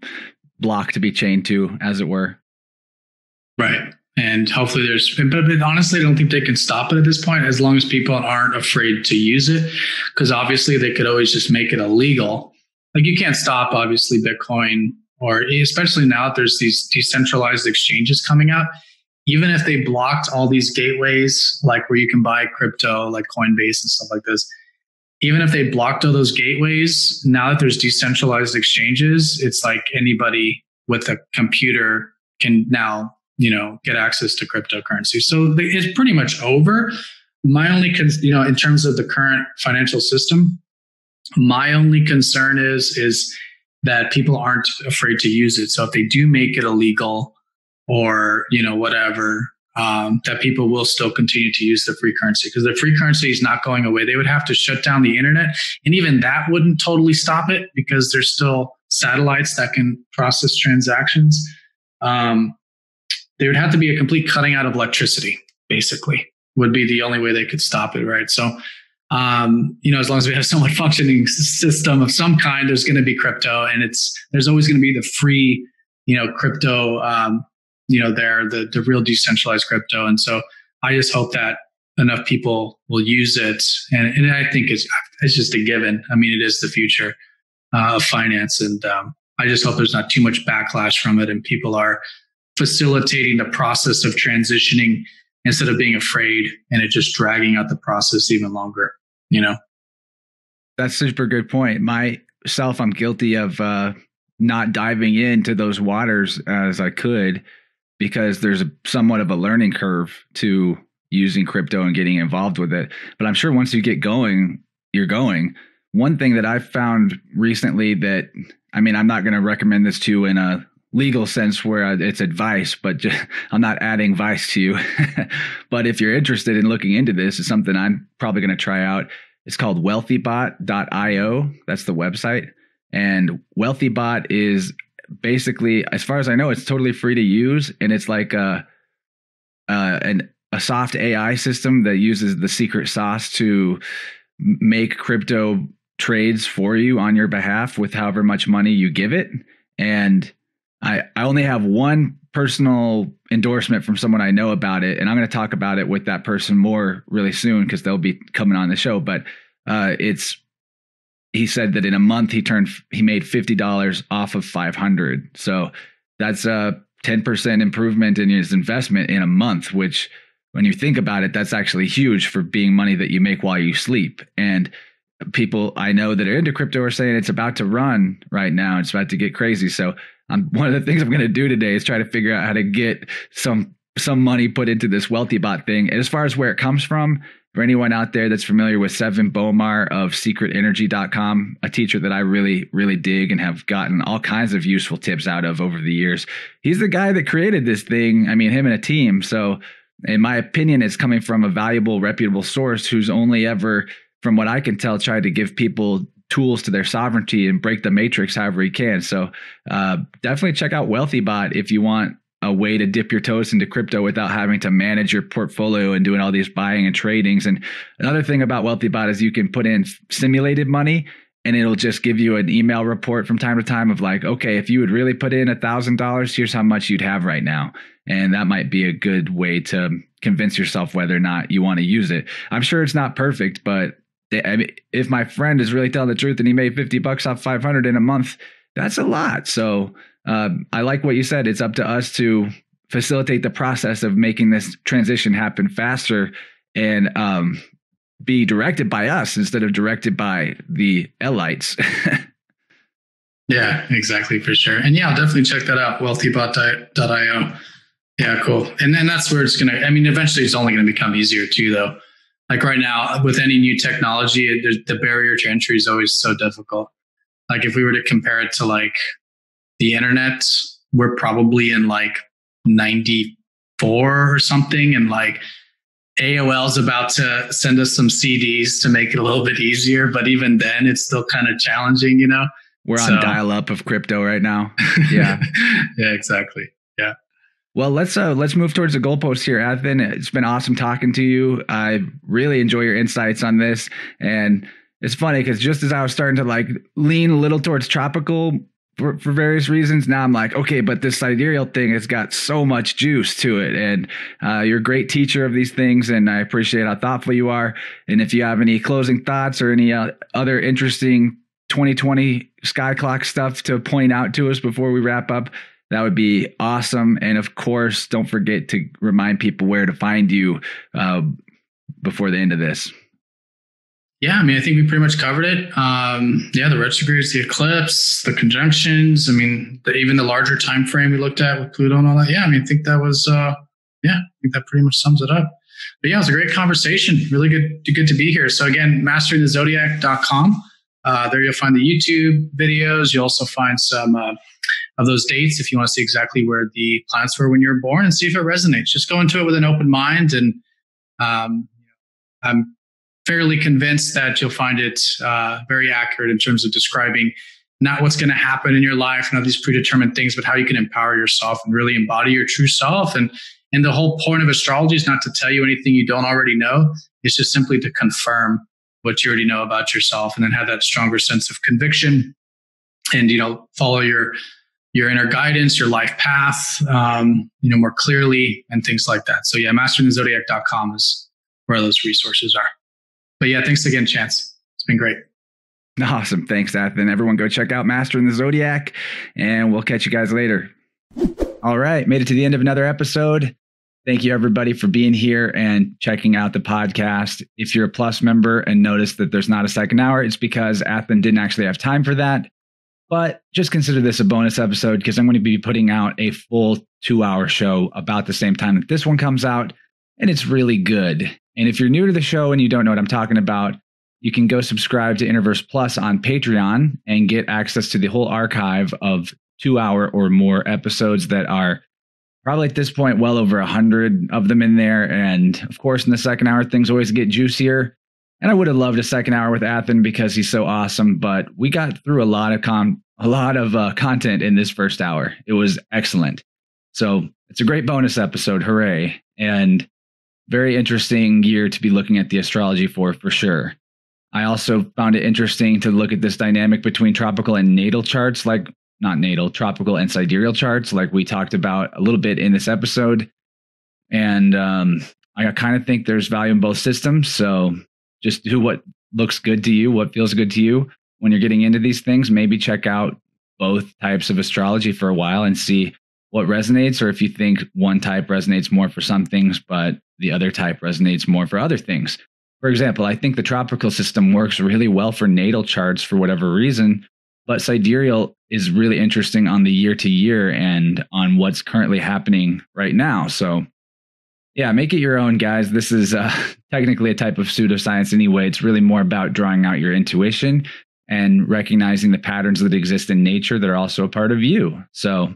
block to be chained to, as it were. Right. And hopefully but honestly, I don't think they can stop it at this point, as long as people aren't afraid to use it, because obviously they could always just make it illegal. You can't stop, obviously, Bitcoin, or especially now that there's these decentralized exchanges coming out. Even if they blocked all these gateways, where you can buy crypto, like Coinbase and stuff like this, even if they blocked all those gateways, now that there's decentralized exchanges, it's like anybody with a computer can now, get access to cryptocurrency. So it's pretty much over. My only in terms of the current financial system, my only concern is that people aren't afraid to use it. So if they do make it illegal or, whatever, that people will still continue to use the free currency, because the free currency is not going away. They would have to shut down the internet, and even that wouldn't totally stop it, because there's still satellites that can process transactions. There would have to be a complete cutting out of electricity, basically, would be the only way they could stop it. Right. So, as long as we have somewhat functioning system of some kind, there's going to be crypto, and there's always going to be the free, crypto, they're the real decentralized crypto. And so I just hope that enough people will use it. And I think it's just a given. I mean, it is the future of finance. And I just hope there's not too much backlash from it, and people are facilitating the process of transitioning instead of being afraid and it just dragging out the process even longer, That's such a good point. Myself, I'm guilty of not diving into those waters as I could, because there's somewhat of a learning curve to using crypto and getting involved with it. But I'm sure once you get going, you're going. One thing that I've found recently that, I'm not going to recommend this to in a legal sense where it's advice, but I'm not adding vice to you. But if you're interested in looking into this, it's something I'm probably going to try out. It's called WealthyBot.io. That's the website. And WealthyBot is basically, as far as I know, it's totally free to use, and it's like a soft AI system that uses the secret sauce to make crypto trades for you on your behalf with however much money you give it. And I only have one personal endorsement from someone I know about it, and I'm going to talk about it with that person more really soon, because they'll be coming on the show. But he said that in a month he made $50 off of $500. So that's a 10% improvement in his investment in a month, which when you think about it, that's actually huge for being money that you make while you sleep. And people I know that are into crypto are saying it's about to run right now. It's about to get crazy. So one of the things I'm going to do today is try to figure out how to get some money put into this WealthyBot thing. And as far as where it comes from, for anyone out there that's familiar with Sevan Bomar of secretenergy.com, a teacher that I really, really dig and have gotten all kinds of useful tips out of over the years. He's the guy that created this thing. Him and a team. So in my opinion, it's coming from a valuable, reputable source who's only ever, from what I can tell, tried to give people tools to their sovereignty and break the matrix however he can. So definitely check out WealthyBot if you want a way to dip your toes into crypto without having to manage your portfolio and doing all these buying and tradings. And another thing about WealthyBot is you can put in simulated money, and it'll just give you an email report from time to time of okay, if you would really put in $1,000, here's how much you'd have right now. And that might be a good way to convince yourself whether or not you want to use it. I'm sure it's not perfect, but if my friend is really telling the truth and he made $50 off $500 in a month, that's a lot. So I like what you said. It's up to us to facilitate the process of making this transition happen faster, and be directed by us instead of directed by the elites. Yeah, exactly. For sure. And yeah, I'll definitely check that out. WealthyBot.io. Yeah, cool. And then that's where it's going to, eventually it's only going to become easier too, though. Right now with any new technology, the barrier to entry is always so difficult. Like if we were to compare it to like the internet, we're probably in like 94 or something. And like AOL's about to send us some CDs to make it a little bit easier. But even then it's still kind of challenging, you know? We're on dial up of crypto right now. Yeah. Yeah, exactly. Yeah. Well, let's move towards the goalposts here, Athen. It's been awesome talking to you. I really enjoy your insights on this. And it's funny because just as I was starting to like lean a little towards tropical for various reasons, now I'm like, okay, but this sidereal thing has got so much juice to it. And you're a great teacher of these things. And I appreciate how thoughtful you are. And if you have any closing thoughts or any other interesting 2020 sky clock stuff to point out to us before we wrap up, that would be awesome. And of course, don't forget to remind people where to find you before the end of this. Yeah, I mean, I think we pretty much covered it. Yeah, the retrogrades, the eclipse, the conjunctions. I mean, even the larger time frame we looked at with Pluto and all that. Yeah, I mean, I think that was, I think that pretty much sums it up. But yeah, it was a great conversation. Really good to be here. So again, masteringthezodiac.com. There you'll find the YouTube videos. You'll also find some of those dates if you want to see exactly where the planets were when you were born and see if it resonates. Just go into it with an open mind, and I'm fairly convinced that you'll find it very accurate in terms of describing not what's going to happen in your life and all these predetermined things, but how you can empower yourself and really embody your true self. And the whole point of astrology is not to tell you anything you don't already know. It's just simply to confirm what you already know about yourself, and then have that stronger sense of conviction, and follow your inner guidance, your life path, more clearly, and things like that. So yeah, masteringthezodiac.com is where those resources are. But yeah, thanks again, Chance. It's been great. Awesome, thanks, Athen. Everyone, go check out Mastering the Zodiac, and we'll catch you guys later. All right, made it to the end of another episode. Thank you, everybody, for being here and checking out the podcast. If you're a Plus member and notice that there's not a second hour, it's because Athen didn't actually have time for that. But just consider this a bonus episode, because I'm going to be putting out a full 2-hour show about the same time that this one comes out. And it's really good. And if you're new to the show and you don't know what I'm talking about, you can go subscribe to InnerVerse Plus on Patreon and get access to the whole archive of 2-hour or more episodes that are probably at this point, well over 100 of them in there. And of course, in the second hour, things always get juicier. And I would have loved a second hour with Athen because he's so awesome. But we got through a lot of content in this first hour. It was excellent. So it's a great bonus episode. Hooray. And very interesting year to be looking at the astrology for sure. I also found it interesting to look at this dynamic between tropical and natal charts, tropical and sidereal charts, like we talked about a little bit in this episode. And I kind of think there's value in both systems. So just do what looks good to you, what feels good to you when you're getting into these things. Maybe check out both types of astrology for a while and see what resonates, or if you think one type resonates more for some things, but the other type resonates more for other things. For example, I think the tropical system works really well for natal charts for whatever reason. But sidereal is really interesting on the year to year and on what's currently happening right now. So yeah, make it your own, guys. This is technically a type of pseudoscience anyway. It's really more about drawing out your intuition and recognizing the patterns that exist in nature that are also a part of you. So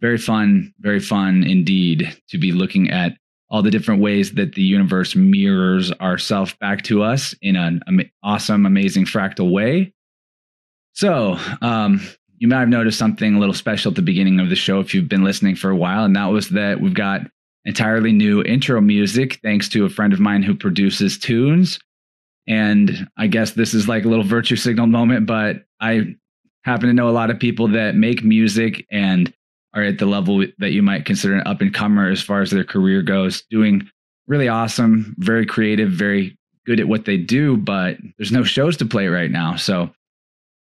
very fun indeed to be looking at all the different ways that the universe mirrors ourself back to us in an awesome, amazing fractal way. So you might have noticed something a little special at the beginning of the show if you've been listening for a while, and that was that we've got entirely new intro music thanks to a friend of mine who produces tunes. And I guess this is like a little virtue signal moment, but I happen to know a lot of people that make music and are at the level that you might consider an up-and-comer as far as their career goes, doing really awesome, very creative, very good at what they do, but there's no shows to play right now. So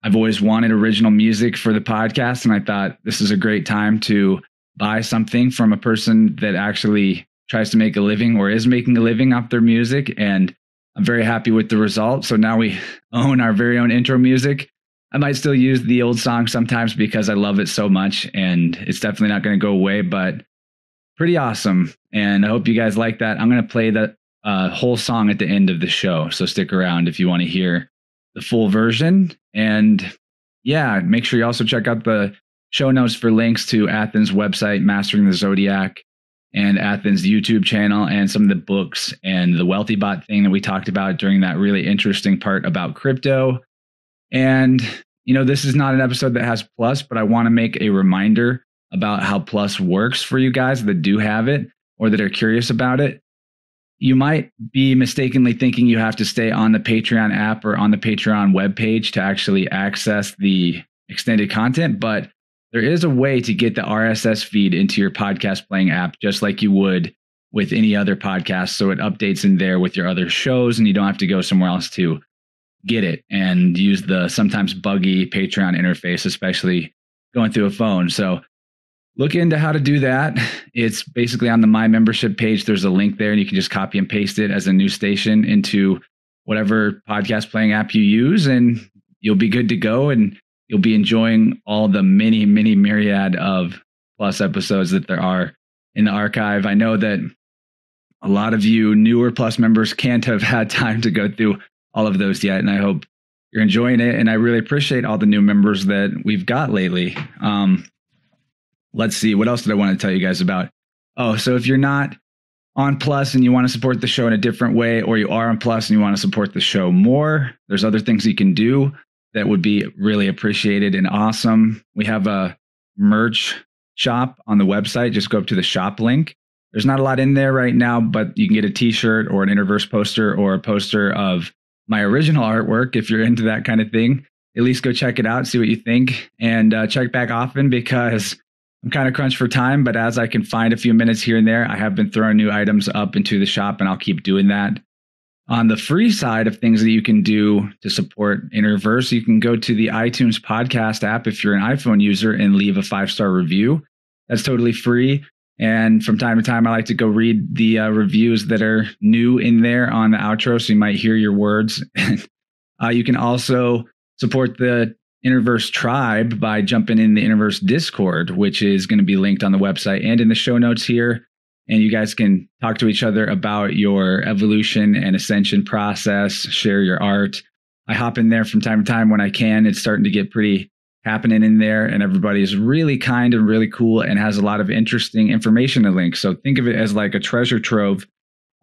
I've always wanted original music for the podcast, and I thought this is a great time to buy something from a person that actually tries to make a living or is making a living off their music, and I'm very happy with the result. So now we own our very own intro music. I might still use the old song sometimes because I love it so much, and it's definitely not going to go away, but pretty awesome. And I hope you guys like that. I'm going to play the whole song at the end of the show, so stick around if you want to hear the full version. And Yeah. Make sure you also check out the show notes for links to Athen's website, Mastering the Zodiac, and Athen's YouTube channel, and some of the books and the WealthyBot thing that we talked about during that really interesting part about crypto. And, you know, this is not an episode that has Plus, but I want to make a reminder about how Plus works for you guys that do have it or that are curious about it. You might be mistakenly thinking you have to stay on the Patreon app or on the Patreon webpage to actually access the extended content, but there is a way to get the RSS feed into your podcast playing app, just like you would with any other podcast. So it updates in there with your other shows and you don't have to go somewhere else to get it and use the sometimes buggy Patreon interface, especially going through a phone. So look into how to do that. It's basically on the My Membership page. There's a link there and you can just copy and paste it as a new station into whatever podcast playing app you use and you'll be good to go. And you'll be enjoying all the many, many myriad of Plus episodes that there are in the archive. I know that a lot of you newer Plus members can't have had time to go through all of those yet. And I hope you're enjoying it. And I really appreciate all the new members that we've got lately. Let's see, what else did I want to tell you guys about? Oh, so if you're not on Plus and you want to support the show in a different way, or you are on Plus and you want to support the show more, there's other things you can do that would be really appreciated and awesome. We have a merch shop on the website. Just go up to the shop link. There's not a lot in there right now, but you can get a t-shirt or an InnerVerse poster or a poster of my original artwork. If you're into that kind of thing, at least go check it out, see what you think, and check back often because I'm kind of crunched for time, but as I can find a few minutes here and there, I have been throwing new items up into the shop and I'll keep doing that. On the free side of things that you can do to support InnerVerse, you can go to the iTunes podcast app if you're an iPhone user and leave a 5-star review. That's totally free. And from time to time, I like to go read the reviews that are new in there on the outro, so you might hear your words. You can also support the InnerVerse tribe by jumping in the InnerVerse Discord, which is going to be linked on the website and in the show notes here. And you guys can talk to each other about your evolution and ascension process, share your art. I hop in there from time to time when I can. It's starting to get pretty happening in there. And everybody is really kind and really cool and has a lot of interesting information to link. So think of it as like a treasure trove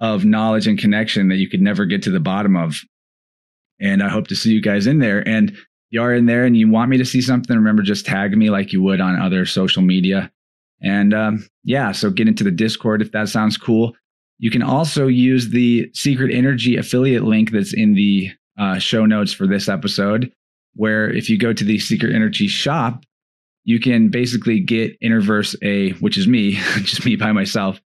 of knowledge and connection that you could never get to the bottom of. And I hope to see you guys in there. And if you are in there and you want me to see something, remember, just tag me like you would on other social media. And yeah, so get into the Discord if that sounds cool. You can also use the Secret Energy affiliate link that's in the show notes for this episode, where if you go to the Secret Energy shop, you can basically get InnerVerse which is me, just me by myself,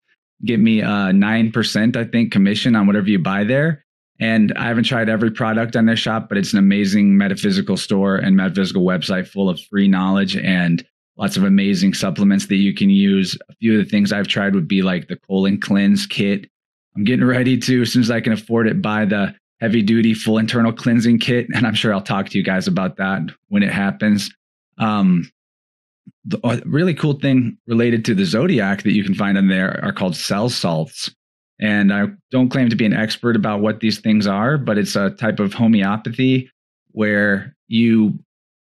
get me a 9%, I think, commission on whatever you buy there. And I haven't tried every product on their shop, but it's an amazing metaphysical store and metaphysical website full of free knowledge and lots of amazing supplements that you can use. A few of the things I've tried would be like the colon cleanse kit. I'm getting ready to, as soon as I can afford it, buy the heavy duty full internal cleansing kit. And I'm sure I'll talk to you guys about that when it happens. The really cool thing related to the zodiac that you can find on there are called cell salts. And I don't claim to be an expert about what these things are, but it's a type of homeopathy where you,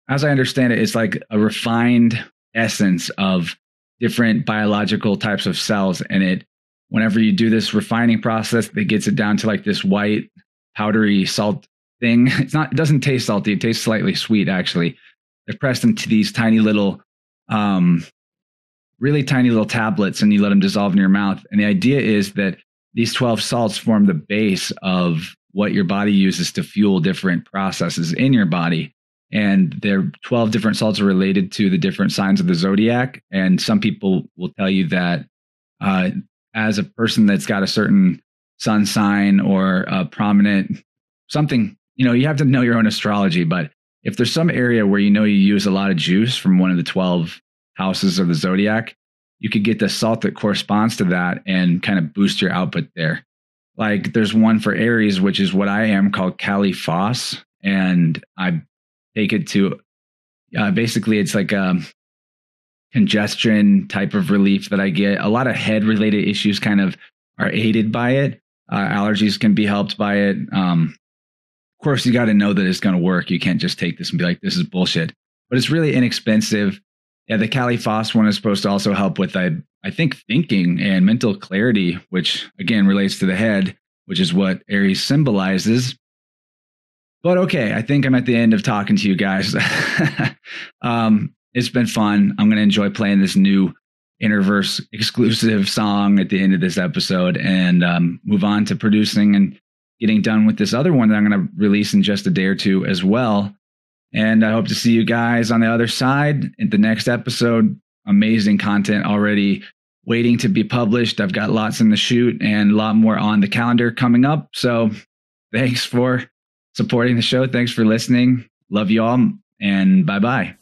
as I understand it, it's like a refined essence of different biological types of cells. And it, whenever you do this refining process, it gets it down to like this white powdery salt thing. It doesn't taste salty. It tastes slightly sweet, actually. They're pressed into these tiny little, really tiny little tablets, and you let them dissolve in your mouth. And the idea is that these 12 salts form the base of what your body uses to fuel different processes in your body. And their 12 different salts are related to the different signs of the zodiac. And some people will tell you that as a person that's got a certain sun sign or a prominent something, you know, you have to know your own astrology. But if there's some area where you know you use a lot of juice from one of the 12 houses of the zodiac, you could get the salt that corresponds to that and kind of boost your output there. Like there's one for Aries, which is what I am, called Caliphos. And I take it to basically it's like a congestion type of relief that I get. A lot of head related issues kind of are aided by it. Allergies can be helped by it. Of course, you got to know that it's going to work. You can't just take this and be like, this is bullshit. but it's really inexpensive. Yeah, the Cali Foss one is supposed to also help with, I think, thinking and mental clarity, which again relates to the head, which is what Aries symbolizes. But okay, I think I'm at the end of talking to you guys. It's been fun. I'm going to enjoy playing this new InnerVerse exclusive song at the end of this episode and move on to producing and getting done with this other one that I'm going to release in just a day or two as well. And I hope to see you guys on the other side at the next episode. Amazing content already waiting to be published. I've got lots in the shoot and a lot more on the calendar coming up. So thanks for supporting the show. Thanks for listening. Love you all, and bye-bye.